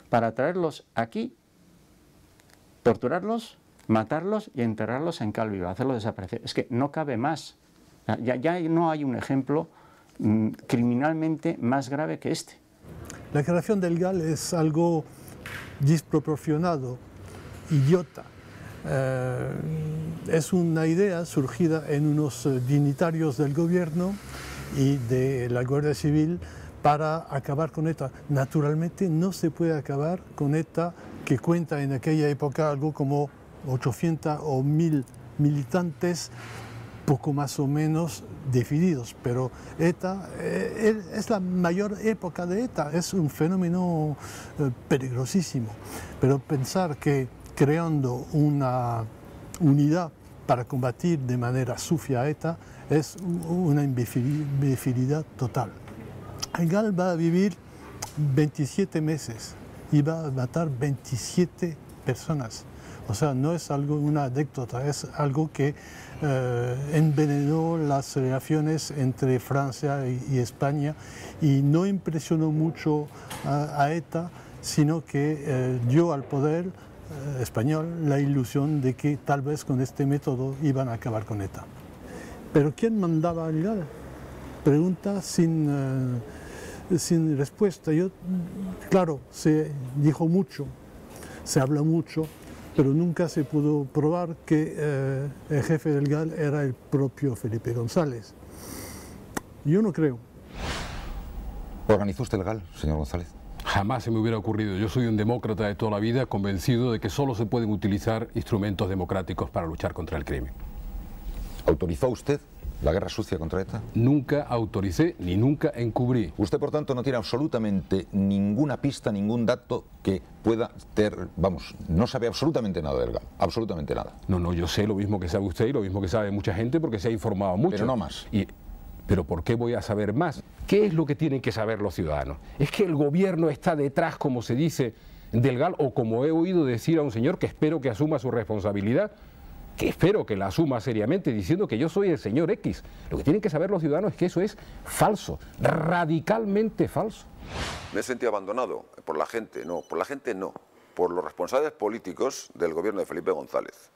para traerlos aquí, torturarlos, matarlos y enterrarlos en cal viva, hacerlos desaparecer. Es que no cabe más. Ya, ya no hay un ejemplo mmm, criminalmente más grave que este. La creación del GAL es algo desproporcionado, idiota. Eh, es una idea surgida en unos dignitarios del gobierno y de la Guardia Civil para acabar con E T A. Naturalmente no se puede acabar con E T A, que cuenta en aquella época algo como ochocientos o mil militantes, poco más o menos definidos, pero E T A eh, es la mayor época de E T A, es un fenómeno eh, peligrosísimo. Pero pensar que creando una unidad para combatir de manera sucia a E T A es una imbecilidad total. El GAL va a vivir veintisiete meses y va a matar veintisiete personas. O sea, no es algo, una anécdota, es algo que eh, envenenó las relaciones entre Francia y, y España, y no impresionó mucho a, a E T A, sino que eh, dio al poder eh, español la ilusión de que tal vez con este método iban a acabar con E T A. ¿Pero quién mandaba al GAL? Pregunta sin, eh, sin respuesta. Yo, claro, se dijo mucho, se habla mucho, pero nunca se pudo probar que eh, el jefe del GAL era el propio Felipe González. Yo no creo. ¿Organizó usted el GAL, señor González? Jamás se me hubiera ocurrido. Yo soy un demócrata de toda la vida, convencido de que solo se pueden utilizar instrumentos democráticos para luchar contra el crimen. ¿Autorizó usted la guerra sucia contra E T A? Nunca autoricé ni nunca encubrí. Usted, por tanto, no tiene absolutamente ninguna pista, ningún dato que pueda tener... Vamos, no sabe absolutamente nada del GAL, absolutamente nada. No, no, yo sé lo mismo que sabe usted y lo mismo que sabe mucha gente porque se ha informado mucho. Pero no más. Y, ¿pero por qué voy a saber más? ¿Qué es lo que tienen que saber los ciudadanos? Es que el gobierno está detrás, como se dice, del GAL, o como he oído decir a un señor que espero que asuma su responsabilidad, que espero que la asuma seriamente, diciendo que yo soy el señor X. Lo que tienen que saber los ciudadanos es que eso es falso, radicalmente falso. Me he sentido abandonado por la gente, no, por la gente no, por los responsables políticos del gobierno de Felipe González.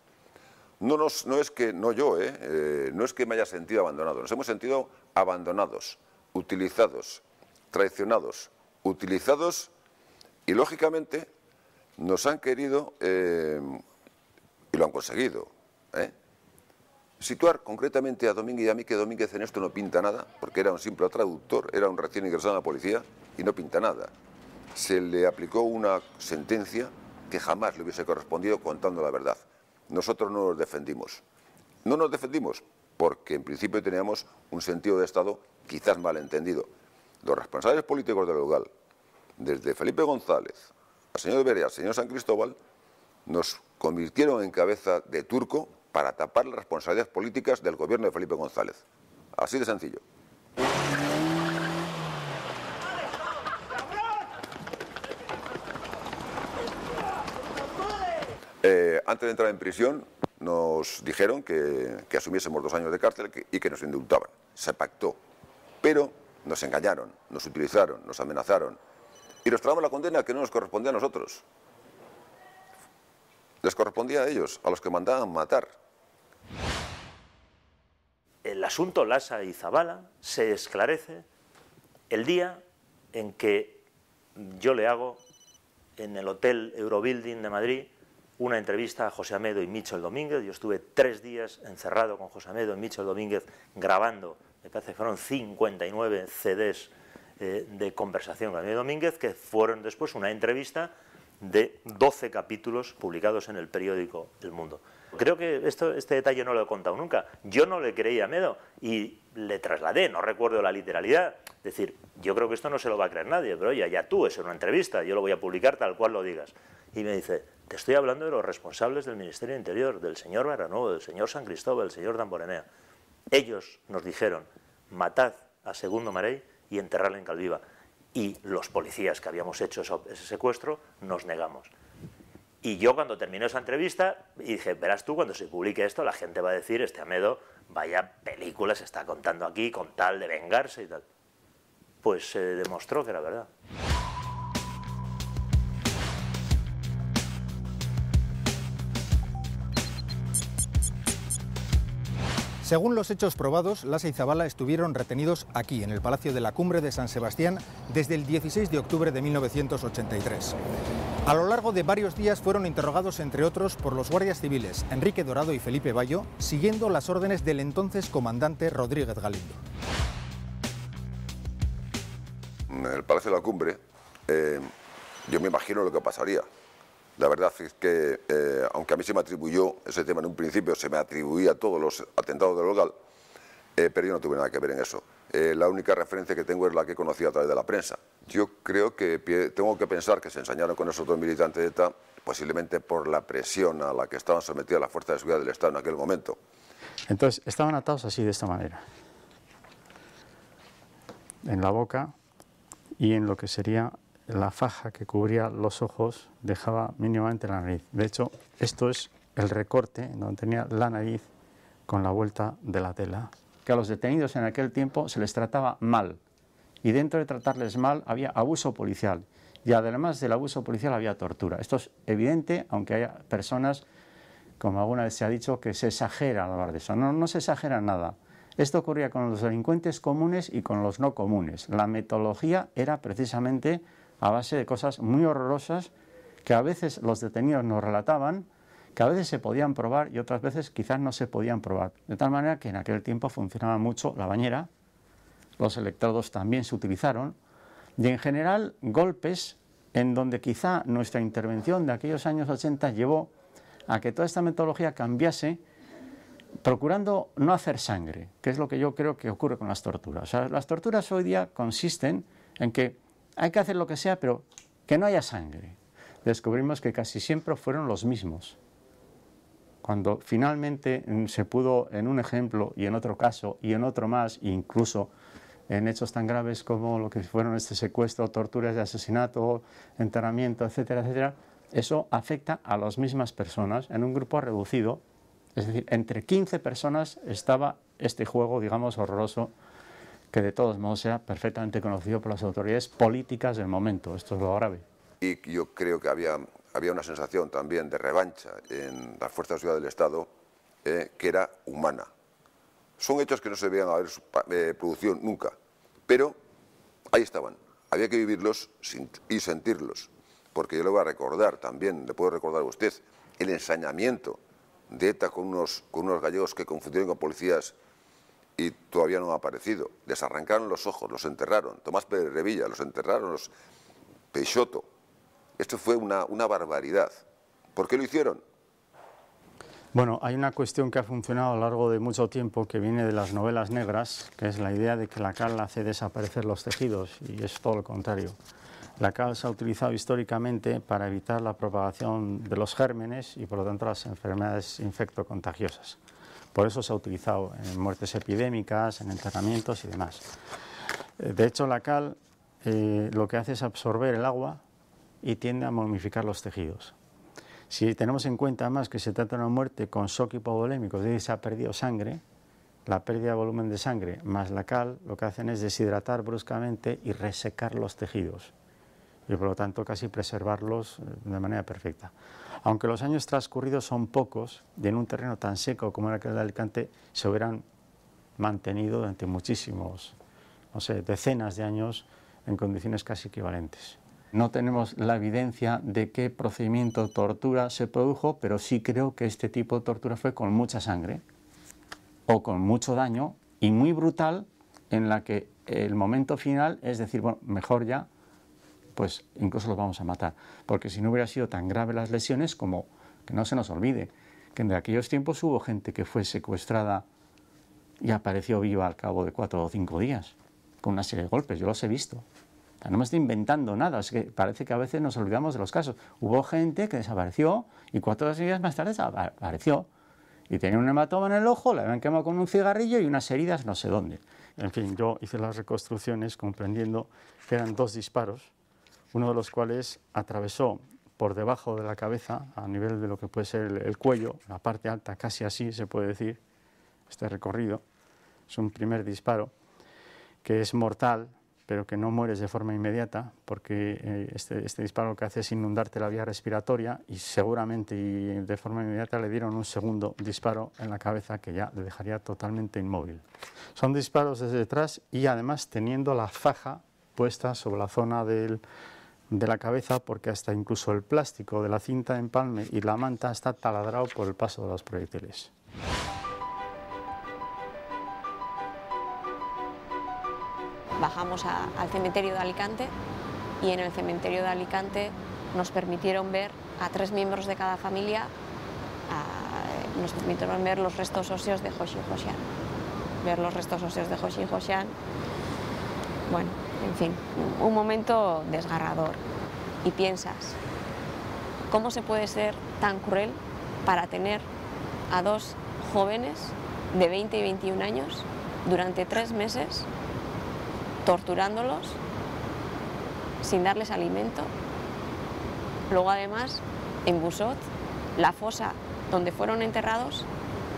No, nos, no es que, no yo, eh, eh, no es que me haya sentido abandonado, nos hemos sentido abandonados, utilizados, traicionados, utilizados y lógicamente nos han querido, eh, y lo han conseguido, ¿eh? situar concretamente a Domínguez y a mí, que Domínguez en esto no pinta nada, porque era un simple traductor, era un recién ingresado a la policía y no pinta nada. Se le aplicó una sentencia que jamás le hubiese correspondido contando la verdad. Nosotros no nos defendimos. No nos defendimos porque en principio teníamos un sentido de Estado quizás malentendido. Los responsables políticos del G A L, desde Felipe González, al señor Vera, al señor San Cristóbal, nos convirtieron en cabeza de turco para tapar las responsabilidades políticas del gobierno de Felipe González. Así de sencillo. Eh, antes de entrar en prisión nos dijeron que, que asumiésemos dos años de cárcel que, y que nos indultaban. Se pactó, pero nos engañaron, nos utilizaron, nos amenazaron y nos tragamos la condena que no nos correspondía a nosotros. Les correspondía a ellos, a los que mandaban matar. El asunto Lasa y Zabala se esclarece el día en que yo le hago en el Hotel Eurobuilding de Madrid una entrevista a José Amedo y Michel Domínguez. Yo estuve tres días encerrado con José Amedo y Michel Domínguez grabando, me parece que fueron cincuenta y nueve C Ds eh, de conversación con Amedo y Domínguez, que fueron después una entrevista de doce capítulos publicados en el periódico El Mundo. Creo que esto, este detalle no lo he contado nunca. Yo no le creí a Amedo y le trasladé, no recuerdo la literalidad, es decir, yo creo que esto no se lo va a creer nadie, pero oye, ya tú, es una entrevista, yo lo voy a publicar tal cual lo digas. Y me dice, te estoy hablando de los responsables del Ministerio del Interior, del señor Barrionuevo, del señor San Cristóbal, del señor Damborenea. Ellos nos dijeron, matad a Segundo Marey y enterradle en Calviva. Y los policías que habíamos hecho eso, ese secuestro, nos negamos. Y yo cuando terminé esa entrevista, y dije, verás tú, cuando se publique esto, la gente va a decir, este Amedo, vaya película se está contando aquí con tal de vengarse y tal. Pues se eh, demostró que era verdad. Según los hechos probados, Lasa y Zabala estuvieron retenidos aquí, en el Palacio de la Cumbre de San Sebastián, desde el dieciséis de octubre de mil novecientos ochenta y tres. A lo largo de varios días fueron interrogados, entre otros, por los guardias civiles Enrique Dorado y Felipe Bayo, siguiendo las órdenes del entonces comandante Rodríguez Galindo. En el Palacio de la Cumbre, eh, yo me imagino lo que pasaría. La verdad es que, eh, aunque a mí se me atribuyó ese tema en un principio, se me atribuía a todos los atentados del G A L, eh, pero yo no tuve nada que ver en eso. Eh, la única referencia que tengo es la que conocí a través de la prensa. Yo creo que tengo que pensar que se ensañaron con esos dos militantes de ETA, posiblemente por la presión a la que estaban sometidas las fuerzas de seguridad del Estado en aquel momento. Entonces, estaban atados así, de esta manera, en la boca y en lo que sería la faja que cubría los ojos, dejaba mínimamente la nariz. De hecho, esto es el recorte donde tenía la nariz con la vuelta de la tela. Que a los detenidos en aquel tiempo se les trataba mal, y dentro de tratarles mal había abuso policial, y además del abuso policial había tortura. Esto es evidente, aunque haya personas, como alguna vez se ha dicho, que se exagera al hablar de eso. No, no se exagera nada. Esto ocurría con los delincuentes comunes y con los no comunes. La metodología era precisamente a base de cosas muy horrorosas que a veces los detenidos nos relataban, que a veces se podían probar y otras veces quizás no se podían probar. De tal manera que en aquel tiempo funcionaba mucho la bañera, los electrodos también se utilizaron, y en general golpes en donde quizá nuestra intervención de aquellos años ochenta llevó a que toda esta metodología cambiase, procurando no hacer sangre, que es lo que yo creo que ocurre con las torturas. O sea, las torturas hoy día consisten en que hay que hacer lo que sea, pero que no haya sangre. Descubrimos que casi siempre fueron los mismos. Cuando finalmente se pudo, en un ejemplo y en otro caso, y en otro más, incluso en hechos tan graves como lo que fueron este secuestro, torturas de asesinato, enterramiento, etcétera, etcétera, eso afecta a las mismas personas en un grupo reducido, Es decir, entre quince personas estaba este juego, digamos, horroroso, que de todos modos era perfectamente conocido por las autoridades políticas del momento. Esto es lo grave. Y yo creo que había, había una sensación también de revancha en las fuerzas de seguridad del Estado, eh, que era humana. Son hechos que no se debían haber eh, producido nunca, pero ahí estaban. Había que vivirlos sin, y sentirlos, porque yo le voy a recordar también, le puedo recordar a usted, el ensañamiento de ETA con unos, con unos gallegos que confundieron con policías y todavía no ha aparecido. Les arrancaron los ojos, los enterraron. Tomás Pérez Revilla, los enterraron, los Peixoto. Esto fue una, una barbaridad. ¿Por qué lo hicieron? Bueno, hay una cuestión que ha funcionado a lo largo de mucho tiempo que viene de las novelas negras, que es la idea de que la cal hace desaparecer los tejidos, y es todo lo contrario. La cal se ha utilizado históricamente para evitar la propagación de los gérmenes y por lo tanto las enfermedades infectocontagiosas. Por eso se ha utilizado en muertes epidémicas, en enterramientos y demás. De hecho, la cal eh, lo que hace es absorber el agua y tiende a momificar los tejidos. Si tenemos en cuenta además que se trata de una muerte con shock hipovolémico, es decir, se ha perdido sangre, la pérdida de volumen de sangre más la cal, lo que hacen es deshidratar bruscamente y resecar los tejidos, y por lo tanto casi preservarlos de manera perfecta. Aunque los años transcurridos son pocos, y en un terreno tan seco como era el de Alicante, se hubieran mantenido durante muchísimos, no sé, decenas de años en condiciones casi equivalentes. No tenemos la evidencia de qué procedimiento de tortura se produjo, pero sí creo que este tipo de tortura fue con mucha sangre o con mucho daño y muy brutal, en la que el momento final es decir, bueno, mejor ya, pues incluso los vamos a matar. Porque si no hubiera sido tan grave las lesiones, como que no se nos olvide que en aquellos tiempos hubo gente que fue secuestrada y apareció viva al cabo de cuatro o cinco días, con una serie de golpes, yo los he visto. No me estoy inventando nada, es que parece que a veces nos olvidamos de los casos. Hubo gente que desapareció y cuatro días más tarde desapareció. Y tenía un hematoma en el ojo, la habían quemado con un cigarrillo y unas heridas no sé dónde. En fin, yo hice las reconstrucciones comprendiendo que eran dos disparos, uno de los cuales atravesó por debajo de la cabeza, a nivel de lo que puede ser el, el cuello, la parte alta, casi así se puede decir, este recorrido. Es un primer disparo que es mortal, pero que no mueres de forma inmediata, porque eh, este, este disparo lo que hace es inundarte la vía respiratoria y seguramente y de forma inmediata le dieron un segundo disparo en la cabeza que ya le dejaría totalmente inmóvil. Son disparos desde detrás y además teniendo la faja puesta sobre la zona del, de la cabeza, porque hasta incluso el plástico de la cinta de empalme y la manta está taladrado por el paso de los proyectiles. Bajamos a, al cementerio de Alicante y en el cementerio de Alicante nos permitieron ver a tres miembros de cada familia, a, nos permitieron ver los restos óseos de Joshi y Joshan. Ver los restos óseos de Joshi y Joshan, bueno, en fin, un momento desgarrador. Y piensas, ¿cómo se puede ser tan cruel para tener a dos jóvenes de veinte y veintiún años durante tres meses torturándolos, sin darles alimento? Luego además, en Busot, la fosa donde fueron enterrados,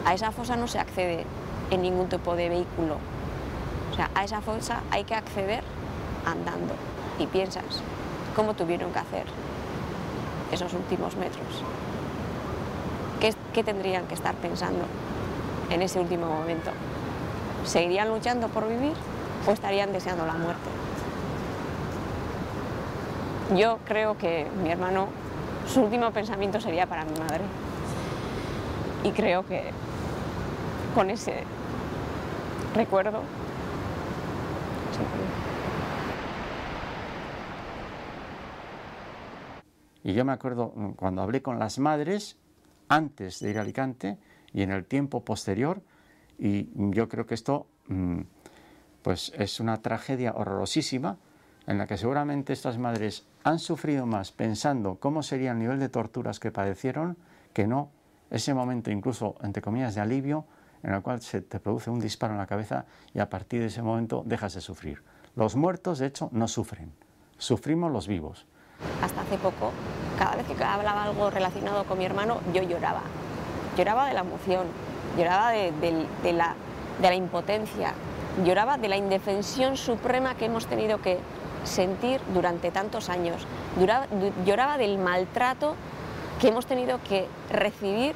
a esa fosa no se accede en ningún tipo de vehículo. O sea, a esa fosa hay que acceder andando. Y piensas, ¿cómo tuvieron que hacer esos últimos metros? ¿Qué, qué tendrían que estar pensando en ese último momento? ¿Seguirían luchando por vivir? ¿O estarían deseando la muerte? Yo creo que mi hermano, su último pensamiento sería para mi madre. Y creo que con ese recuerdo... Y yo me acuerdo cuando hablé con las madres, antes de ir a Alicante y en el tiempo posterior, y yo creo que esto... Mmm, pues es una tragedia horrorosísima en la que seguramente estas madres han sufrido más pensando cómo sería el nivel de torturas que padecieron que no ese momento incluso, entre comillas, de alivio en el cual se te produce un disparo en la cabeza y a partir de ese momento dejas de sufrir. Los muertos, de hecho, no sufren. Sufrimos los vivos. Hasta hace poco, cada vez que hablaba algo relacionado con mi hermano, yo lloraba. lloraba de la emoción, lloraba de, de, de, la, de la impotencia, lloraba de la indefensión suprema que hemos tenido que sentir durante tantos años, lloraba, lloraba del maltrato que hemos tenido que recibir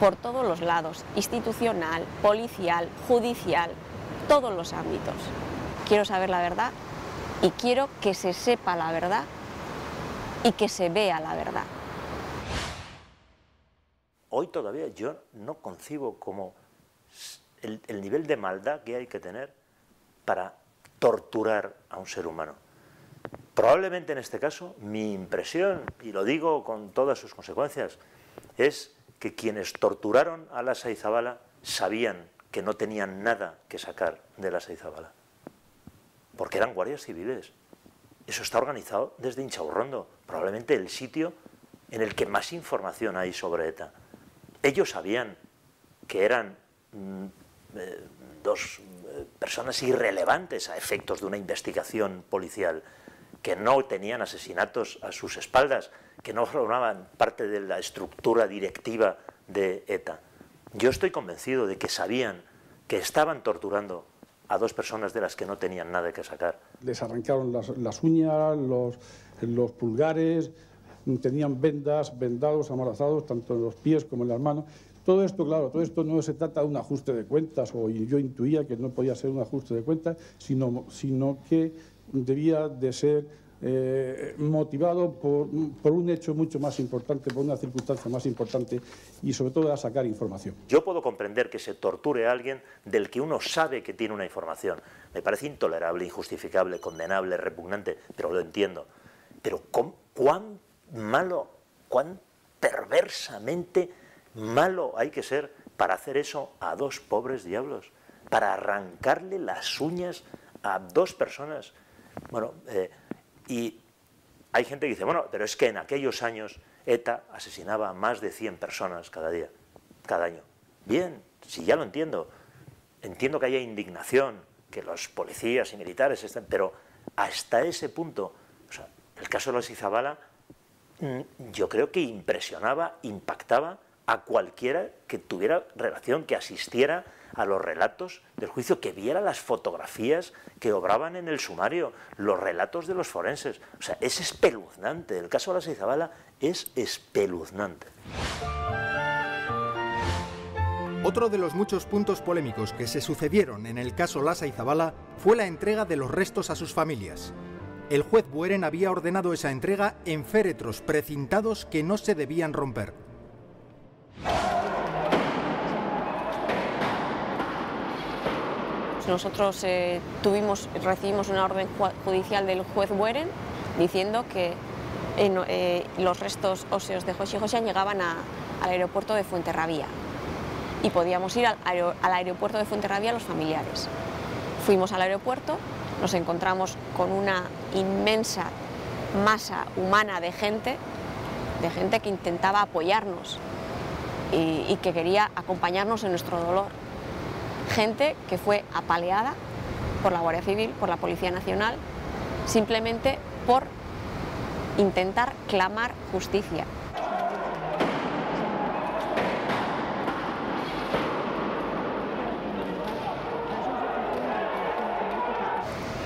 por todos los lados, institucional, policial, judicial, todos los ámbitos. Quiero saber la verdad y quiero que se sepa la verdad y que se vea la verdad. Hoy todavía yo no concibo como el, el nivel de maldad que hay que tener para torturar a un ser humano. Probablemente en este caso mi impresión, y lo digo con todas sus consecuencias, es que quienes torturaron a Lasa y Zabala sabían que no tenían nada que sacar de Lasa y Zabala, porque eran guardias civiles. Eso está organizado desde Intxaurrondo, probablemente el sitio en el que más información hay sobre ETA. Ellos sabían que eran mm, eh, dos eh, personas irrelevantes a efectos de una investigación policial, que no tenían asesinatos a sus espaldas, que no formaban parte de la estructura directiva de ETA. Yo estoy convencido de que sabían que estaban torturando a dos personas de las que no tenían nada que sacar. Les arrancaron las, las uñas, los, los pulgares, tenían vendas, vendados, amalazados, tanto en los pies como en las manos. Todo esto, claro, todo esto no se trata de un ajuste de cuentas, o yo intuía que no podía ser un ajuste de cuentas, sino, sino que debía de ser eh, motivado por, por un hecho mucho más importante, por una circunstancia más importante y sobre todo a sacar información. Yo puedo comprender que se torture a alguien del que uno sabe que tiene una información. Me parece intolerable, injustificable, condenable, repugnante, pero lo entiendo. Pero cuán malo, cuán perversamente malo hay que ser para hacer eso a dos pobres diablos, para arrancarle las uñas a dos personas. Bueno, eh, y hay gente que dice, bueno, pero es que en aquellos años ETA asesinaba a más de cien personas cada día, cada año. Bien, si ya lo entiendo, entiendo que haya indignación, que los policías y militares estén, pero hasta ese punto, o sea, el caso de Lasa y Zabala, yo creo que impresionaba, impactaba a cualquiera que tuviera relación, que asistiera a los relatos del juicio, que viera las fotografías que obraban en el sumario, los relatos de los forenses. O sea, es espeluznante. El caso de Lasa y Zabala es espeluznante. Otro de los muchos puntos polémicos que se sucedieron en el caso Lasa y Zabala fue la entrega de los restos a sus familias. El juez Bueren había ordenado esa entrega en féretros precintados que no se debían romper. Nosotros eh, tuvimos, recibimos una orden judicial del juez Bueren diciendo que eh, no, eh, los restos óseos de José José llegaban a, al aeropuerto de Fuenterrabía y podíamos ir al, aer al aeropuerto de Fuenterrabía los familiares. Fuimos al aeropuerto, nos encontramos con una inmensa masa humana de gente, de gente que intentaba apoyarnos y, y que quería acompañarnos en nuestro dolor. Gente que fue apaleada por la Guardia Civil, por la Policía Nacional, simplemente por intentar clamar justicia.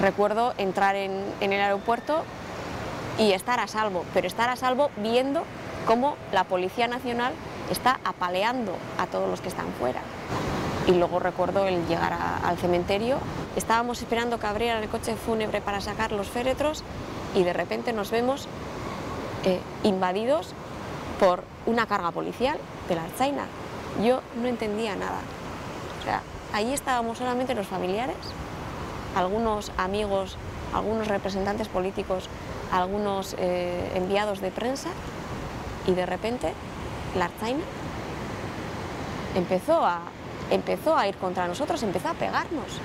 Recuerdo entrar en, en el aeropuerto y estar a salvo, pero estar a salvo viendo cómo la Policía Nacional está apaleando a todos los que están fuera. Y luego recuerdo el llegar a, al cementerio, estábamos esperando que abrieran el coche fúnebre para sacar los féretros y de repente nos vemos eh, invadidos por una carga policial de la Ertzaina. Yo no entendía nada. O sea, ahí estábamos solamente los familiares, algunos amigos, algunos representantes políticos, algunos eh, enviados de prensa y de repente la Ertzaina empezó a... empezó a ir contra nosotros, empezó a pegarnos,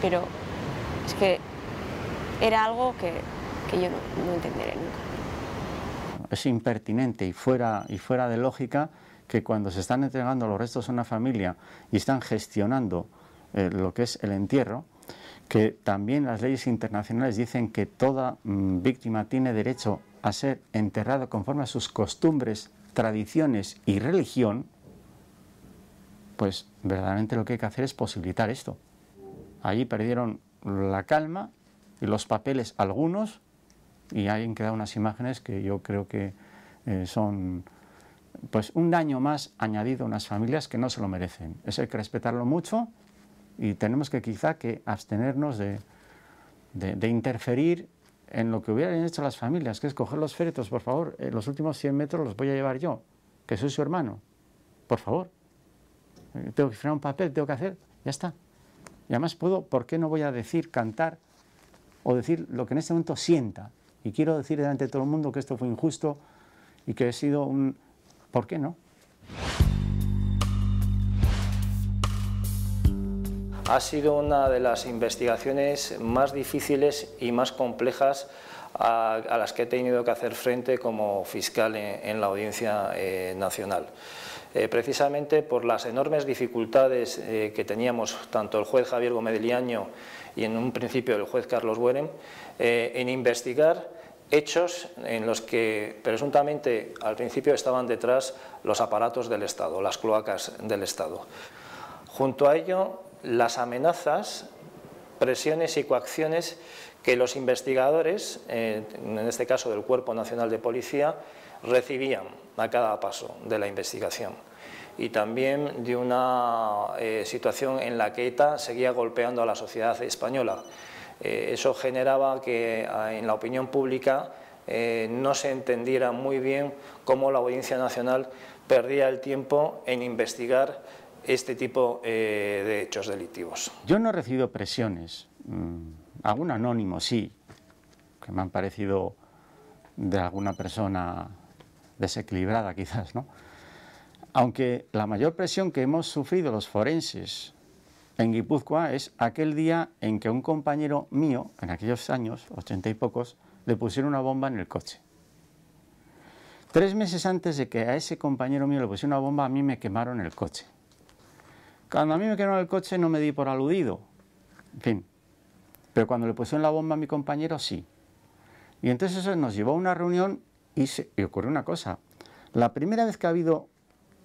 pero es que era algo que, que yo no, no entenderé nunca. Es impertinente y fuera, y fuera de lógica que cuando se están entregando los restos a una familia y están gestionando eh, lo que es el entierro, que también las leyes internacionales dicen que toda mmm, víctima tiene derecho a ser enterrada conforme a sus costumbres, tradiciones y religión, pues verdaderamente lo que hay que hacer es posibilitar esto. Allí perdieron la calma y los papeles algunos, y ahí han quedado unas imágenes que yo creo que eh, son pues un daño más añadido a unas familias que no se lo merecen. Eso hay que respetarlo mucho, y tenemos que quizá que abstenernos de, de, de interferir en lo que hubieran hecho las familias, que es coger los féretos, por favor, eh, los últimos cien metros los voy a llevar yo, que soy su hermano, por favor. Eh, tengo que firmar un papel, tengo que hacer, ya está. Y además puedo, ¿por qué no voy a decir, cantar o decir lo que en este momento sienta? Y quiero decir delante de todo el mundo que esto fue injusto y que he sido un... ¿Por qué no? Ha sido una de las investigaciones más difíciles y más complejas a, a las que he tenido que hacer frente como fiscal en, en la Audiencia eh, Nacional. Eh, precisamente por las enormes dificultades eh, que teníamos tanto el juez Javier Gómez Liaño y en un principio el juez Carlos Bueren eh, en investigar hechos en los que presuntamente al principio estaban detrás los aparatos del Estado, las cloacas del Estado. Junto a ello, las amenazas, presiones y coacciones que los investigadores, eh, en este caso del Cuerpo Nacional de Policía, recibían a cada paso de la investigación, y también de una eh, situación en la que ETA seguía golpeando a la sociedad española. Eh, eso generaba que en la opinión pública eh, no se entendiera muy bien cómo la Audiencia Nacional perdía el tiempo en investigar este tipo eh, de hechos delictivos. Yo no he recibido presiones, mm, algún anónimo sí, que me han parecido de alguna persona desequilibrada quizás, ¿no? Aunque la mayor presión que hemos sufrido los forenses en Guipúzcoa es aquel día en que un compañero mío, en aquellos años, ochenta y pocos, le pusieron una bomba en el coche. Tres meses antes de que a ese compañero mío le pusieron una bomba, a mí me quemaron el coche. Cuando a mí me quemaron el coche no me di por aludido, en fin, pero cuando le pusieron la bomba a mi compañero sí. Y entonces eso nos llevó a una reunión y, se, y ocurrió una cosa. La primera vez que ha habido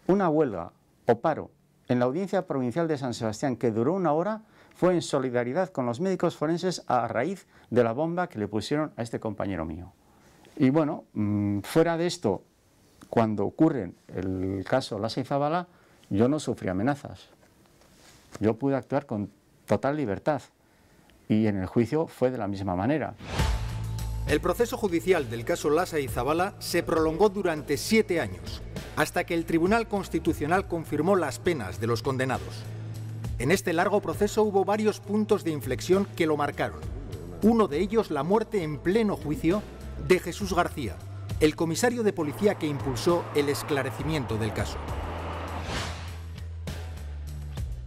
una huelga o paro en la Audiencia Provincial de San Sebastián, que duró una hora, fue en solidaridad con los médicos forenses a raíz de la bomba que le pusieron a este compañero mío. Y bueno, mmm, fuera de esto, cuando ocurre el caso Lasa y Zabala, yo no sufrí amenazas. Yo pude actuar con total libertad, y en el juicio fue de la misma manera. El proceso judicial del caso Lasa y Zabala se prolongó durante siete años, hasta que el Tribunal Constitucional confirmó las penas de los condenados. En este largo proceso hubo varios puntos de inflexión que lo marcaron. Uno de ellos, la muerte en pleno juicio de Jesús García, el comisario de policía que impulsó el esclarecimiento del caso.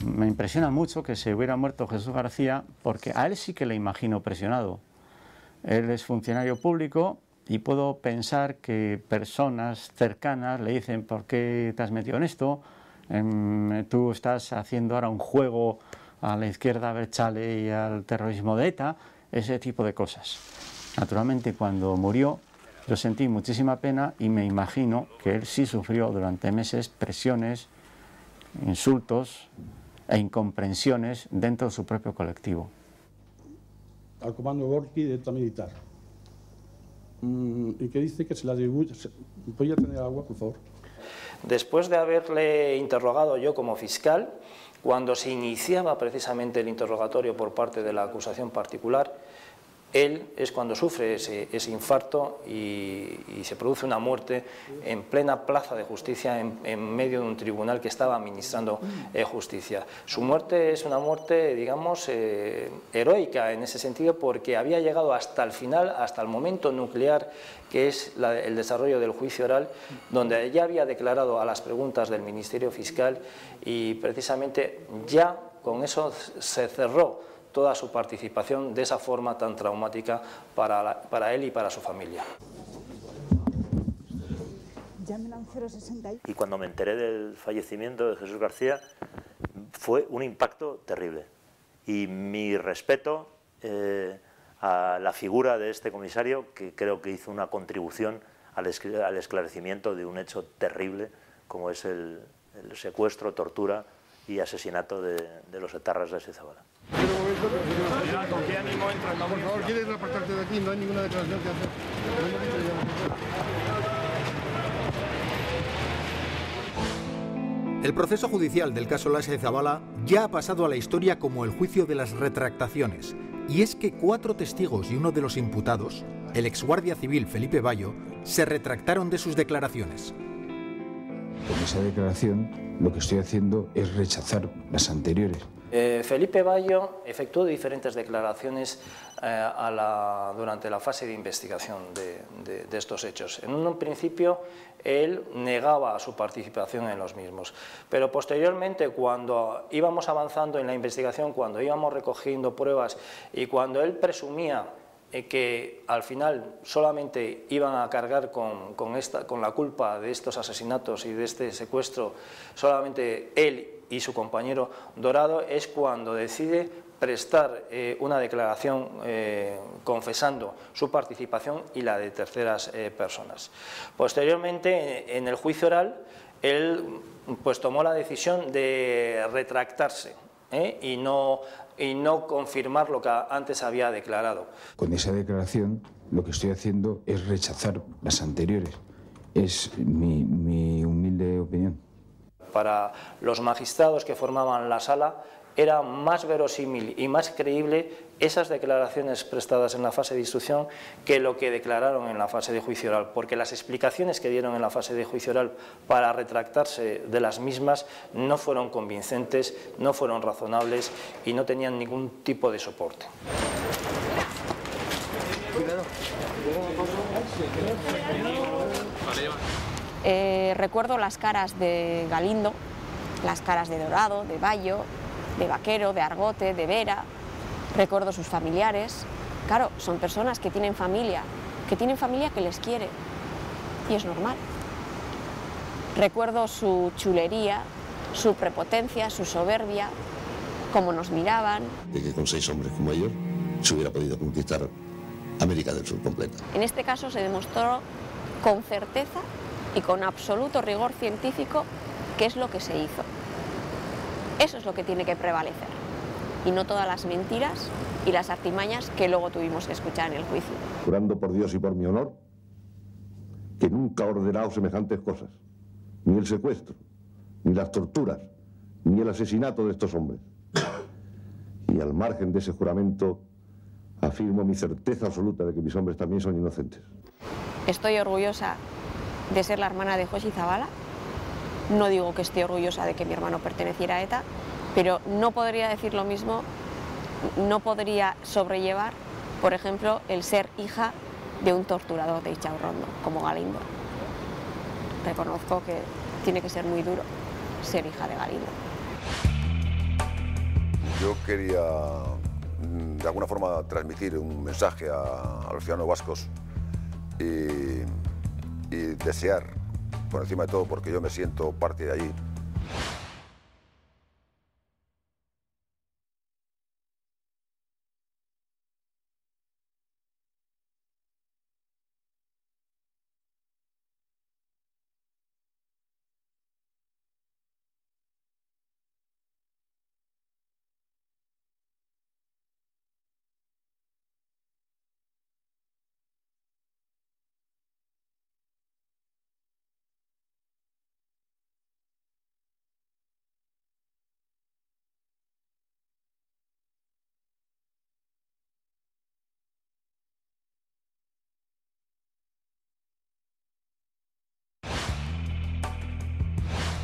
Me impresiona mucho que se hubiera muerto Jesús García, porque a él sí que le imagino presionado. Él es funcionario público y puedo pensar que personas cercanas le dicen ¿por qué te has metido en esto? Tú estás haciendo ahora un juego a la izquierda Berchale y al terrorismo de ETA, ese tipo de cosas. Naturalmente cuando murió yo sentí muchísima pena y me imagino que él sí sufrió durante meses presiones, insultos e incomprensiones dentro de su propio colectivo. Al comando Gorki de ETA militar, y que dice que se la distribuye. ¿Voy a tener agua, por favor? Después de haberle interrogado yo como fiscal, cuando se iniciaba precisamente el interrogatorio por parte de la acusación particular, él es cuando sufre ese, ese infarto y, y se produce una muerte en plena plaza de justicia, en, en medio de un tribunal que estaba administrando eh, justicia. Su muerte es una muerte, digamos, eh, heroica en ese sentido, porque había llegado hasta el final, hasta el momento nuclear, que es la, el desarrollo del juicio oral, donde ya había declarado a las preguntas del Ministerio Fiscal y precisamente ya con eso se cerró toda su participación de esa forma tan traumática para, la, para él y para su familia. Y cuando me enteré del fallecimiento de Jesús García, fue un impacto terrible. Y mi respeto eh, a la figura de este comisario, que creo que hizo una contribución al, al esclarecimiento de un hecho terrible como es el, el secuestro, tortura y asesinato de, de los etarras de Zabala. ¿Con qué ánimo entran? Por favor, ¿quieres apartarte de aquí? No hay ninguna declaración que hacer. El proceso judicial del caso Lasa y Zabala ya ha pasado a la historia como el juicio de las retractaciones. Y es que cuatro testigos y uno de los imputados, el exguardia civil Felipe Bayo, se retractaron de sus declaraciones. Con esa declaración lo que estoy haciendo es rechazar las anteriores. Eh, Felipe Bayo efectuó diferentes declaraciones eh, a la, durante la fase de investigación de, de, de estos hechos. En un principio él negaba su participación en los mismos, pero posteriormente, cuando íbamos avanzando en la investigación, cuando íbamos recogiendo pruebas y cuando él presumía que al final solamente iban a cargar con, con, esta, con la culpa de estos asesinatos y de este secuestro solamente él y su compañero Dorado, es cuando decide prestar eh, una declaración eh, confesando su participación y la de terceras eh, personas. Posteriormente, en el juicio oral, él pues tomó la decisión de retractarse ¿eh? y no... y no confirmar lo que antes había declarado. Con esa declaración lo que estoy haciendo es rechazar las anteriores. Es mi, mi humilde opinión. Para los magistrados que formaban la sala era más verosímil y más creíble esas declaraciones prestadas en la fase de instrucción que lo que declararon en la fase de juicio oral, porque las explicaciones que dieron en la fase de juicio oral para retractarse de las mismas no fueron convincentes, no fueron razonables y no tenían ningún tipo de soporte. Eh, recuerdo las caras de Galindo, las caras de Dorado, de Bayo, de Vaquero, de Argote, de Vera. Recuerdo sus familiares. Claro, son personas que tienen familia, que tienen familia que les quiere, y es normal. Recuerdo su chulería, su prepotencia, su soberbia, cómo nos miraban. De que con seis hombres como ellos se hubiera podido conquistar América del Sur completa. En este caso se demostró con certeza y con absoluto rigor científico qué es lo que se hizo. Eso es lo que tiene que prevalecer, y no todas las mentiras y las artimañas que luego tuvimos que escuchar en el juicio. Jurando por Dios y por mi honor, que nunca he ordenado semejantes cosas, ni el secuestro, ni las torturas, ni el asesinato de estos hombres. Y al margen de ese juramento, afirmo mi certeza absoluta de que mis hombres también son inocentes. Estoy orgullosa de ser la hermana de José Zabala. No digo que esté orgullosa de que mi hermano perteneciera a ETA, pero no podría decir lo mismo, no podría sobrellevar, por ejemplo, el ser hija de un torturador de Intxaurrondo, como Galindo. Reconozco que tiene que ser muy duro ser hija de Galindo. Yo quería, de alguna forma, transmitir un mensaje a, a los ciudadanos vascos y, y desear, por encima de todo, porque yo me siento parte de allí.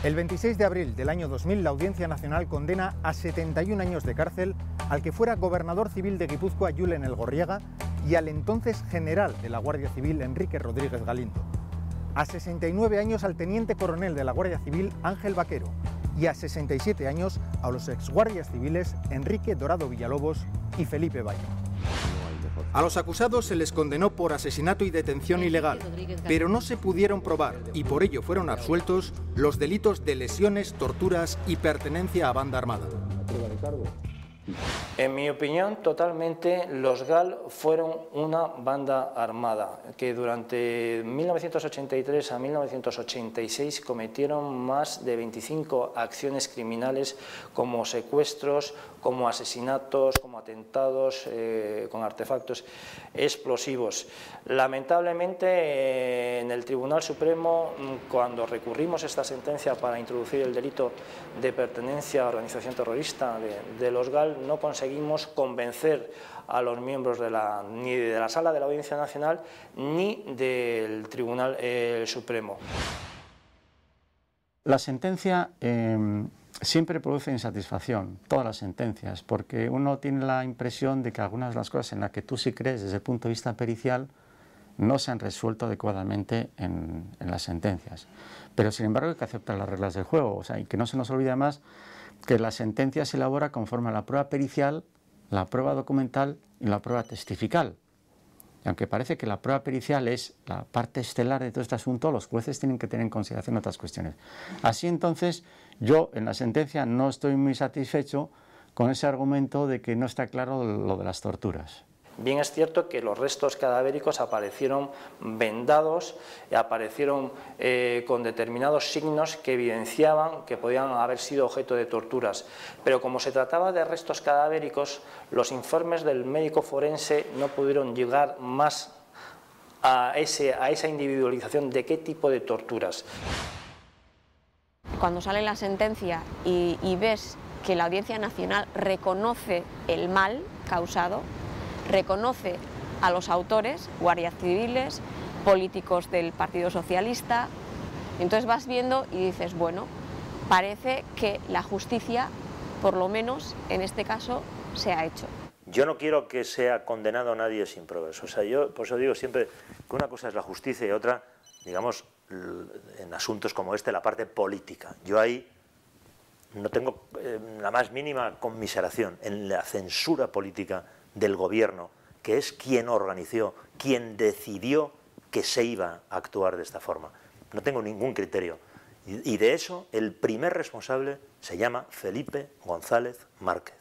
El veintiséis de abril del año dos mil, la Audiencia Nacional condena a setenta y un años de cárcel al que fuera gobernador civil de Guipúzcoa, Julen Elgorriaga, y al entonces general de la Guardia Civil, Enrique Rodríguez Galindo. A sesenta y nueve años al teniente coronel de la Guardia Civil, Ángel Vaquero, y a sesenta y siete años a los exguardias civiles, Enrique Dorado Villalobos y Felipe Bayo. A los acusados se les condenó por asesinato y detención ilegal, pero no se pudieron probar y por ello fueron absueltos los delitos de lesiones, torturas y pertenencia a banda armada. En mi opinión, totalmente, los G A L fueron una banda armada que durante mil novecientos ochenta y tres a mil novecientos ochenta y seis cometieron más de veinticinco acciones criminales como secuestros, como asesinatos, como atentados eh, con artefactos explosivos. Lamentablemente, eh, en el Tribunal Supremo, cuando recurrimos esta sentencia para introducir el delito de pertenencia a organización terrorista de, de los G A L, no conseguimos convencer a los miembros de la, ni de la Sala de la Audiencia Nacional ni del Tribunal eh, Supremo. La sentencia eh, siempre produce insatisfacción, todas las sentencias, porque uno tiene la impresión de que algunas de las cosas en las que tú sí crees desde el punto de vista pericial no se han resuelto adecuadamente en, en las sentencias. Pero sin embargo hay que aceptar las reglas del juego, o sea, y que no se nos olvide más que la sentencia se elabora conforme a la prueba pericial, la prueba documental y la prueba testifical. Y aunque parece que la prueba pericial es la parte estelar de todo este asunto, los jueces tienen que tener en consideración otras cuestiones. Así entonces, yo en la sentencia no estoy muy satisfecho con ese argumento de que no está claro lo de las torturas. Bien es cierto que los restos cadavéricos aparecieron vendados, aparecieron eh, con determinados signos que evidenciaban que podían haber sido objeto de torturas. Pero como se trataba de restos cadavéricos, los informes del médico forense no pudieron llegar más a, ese, a esa individualización de qué tipo de torturas. Cuando sale la sentencia y, y ves que la Audiencia Nacional reconoce el mal causado, reconoce a los autores, guardias civiles, políticos del Partido Socialista. Entonces vas viendo y dices, bueno, parece que la justicia, por lo menos en este caso, se ha hecho. Yo no quiero que sea condenado a nadie sin pruebas. O sea, yo por eso digo siempre que una cosa es la justicia y otra, digamos, en asuntos como este, la parte política. Yo ahí no tengo eh, la más mínima conmiseración en la censura política del gobierno, que es quien organizó, quien decidió que se iba a actuar de esta forma. No tengo ningún criterio. Y, y de eso, el primer responsable se llama Felipe González Márquez.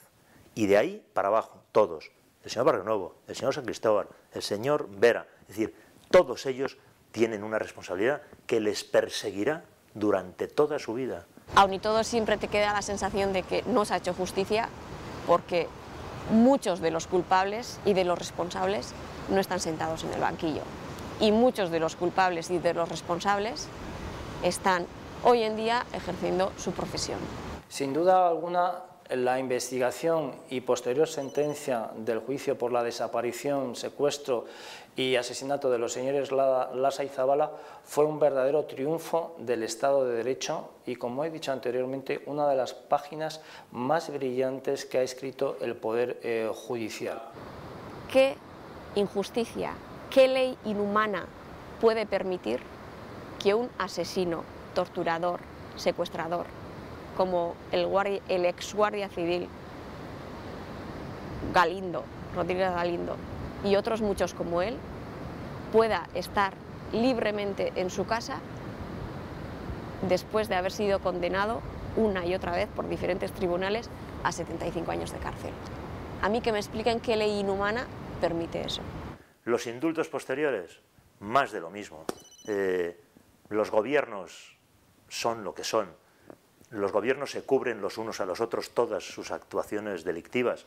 Y de ahí para abajo, todos. El señor Barrionuevo, el señor San Cristóbal, el señor Vera. Es decir, todos ellos tienen una responsabilidad que les perseguirá durante toda su vida. Aun y todo, siempre te queda la sensación de que no se ha hecho justicia, porque muchos de los culpables y de los responsables no están sentados en el banquillo. Y muchos de los culpables y de los responsables están hoy en día ejerciendo su profesión. Sin duda alguna, la investigación y posterior sentencia del juicio por la desaparición, secuestro y asesinato de los señores Lasa y Zabala fue un verdadero triunfo del Estado de Derecho y, como he dicho anteriormente, una de las páginas más brillantes que ha escrito el Poder eh, Judicial. ¿Qué injusticia, qué ley inhumana puede permitir que un asesino, torturador, secuestrador, como el, guardia, el ex guardia civil Galindo, Rodríguez Galindo, y otros muchos como él, pueda estar libremente en su casa después de haber sido condenado una y otra vez por diferentes tribunales a setenta y cinco años de cárcel? A mí que me expliquen qué ley inhumana permite eso. Los indultos posteriores, más de lo mismo. Eh, los gobiernos son lo que son. Los gobiernos se cubren los unos a los otros todas sus actuaciones delictivas.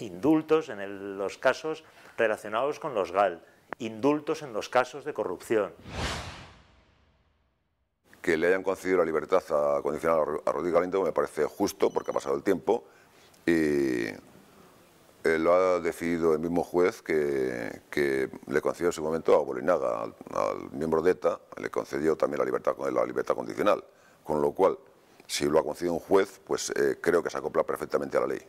Indultos en el, los casos relacionados con los G A L, indultos en los casos de corrupción. Que le hayan concedido la libertad a, condicional a Rodríguez Galindo me parece justo, porque ha pasado el tiempo y eh, lo ha decidido el mismo juez que, que le concedió en su momento a Bolinaga, al, al miembro de ETA, le concedió también la libertad, la libertad condicional. Con lo cual, si lo ha concedido un juez, pues eh, creo que se acopla perfectamente a la ley.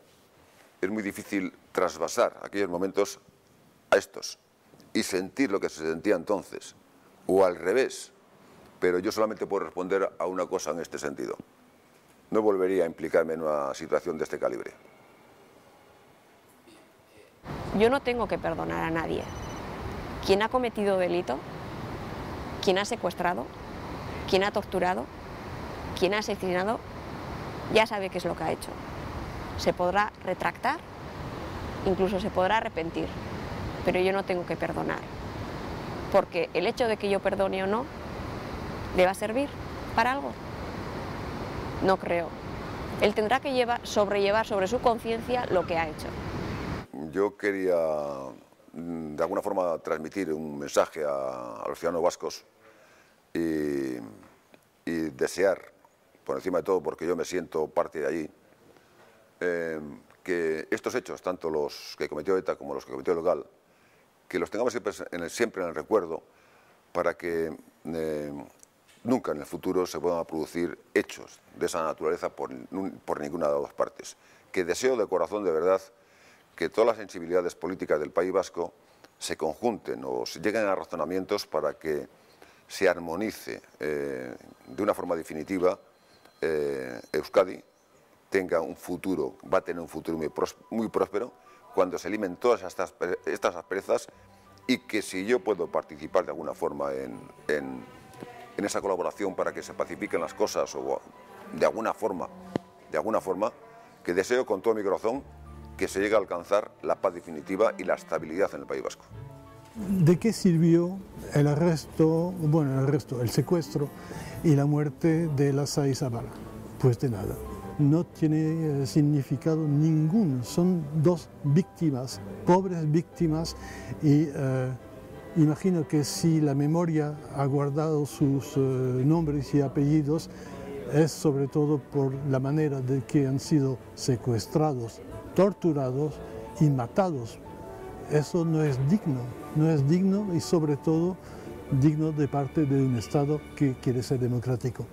Es muy difícil trasvasar aquellos momentos a estos y sentir lo que se sentía entonces, o al revés. Pero yo solamente puedo responder a una cosa en este sentido. No volvería a implicarme en una situación de este calibre. Yo no tengo que perdonar a nadie. Quien ha cometido delito, quien ha secuestrado, quien ha torturado, quien ha asesinado, ya sabe qué es lo que ha hecho. Se podrá retractar, incluso se podrá arrepentir, pero yo no tengo que perdonar, porque el hecho de que yo perdone o no, ¿le va a servir para algo? No creo. Él tendrá que llevar, sobrellevar sobre su conciencia lo que ha hecho. Yo quería, de alguna forma, transmitir un mensaje a, a los ciudadanos vascos y, y desear, por encima de todo, porque yo me siento parte de allí, eh, que estos hechos, tanto los que cometió ETA como los que cometió el GAL, que los tengamos siempre en el, siempre en el recuerdo, para que eh, nunca en el futuro se puedan producir hechos de esa naturaleza por, por ninguna de las dos partes. Que deseo de corazón, de verdad, que todas las sensibilidades políticas del País Vasco se conjunten o se lleguen a razonamientos para que se armonice eh, de una forma definitiva. eh, Euskadi tenga un futuro, va a tener un futuro muy, pros, muy próspero cuando se elimen todas estas, estas asperezas, y que si yo puedo participar de alguna forma en, en, en esa colaboración para que se pacifiquen las cosas, o de alguna forma, de alguna forma, que deseo con todo mi corazón que se llegue a alcanzar la paz definitiva y la estabilidad en el País Vasco. ¿De qué sirvió el arresto, bueno, el arresto, el secuestro y la muerte de Lasa y Zabala? Pues de nada, no tiene significado ninguno, son dos víctimas, pobres víctimas, y eh, imagino que si la memoria ha guardado sus eh, nombres y apellidos, es sobre todo por la manera de que han sido secuestrados, torturados y matados. Eso no es digno, no es digno, y sobre todo digno de parte de un Estado que quiere ser democrático.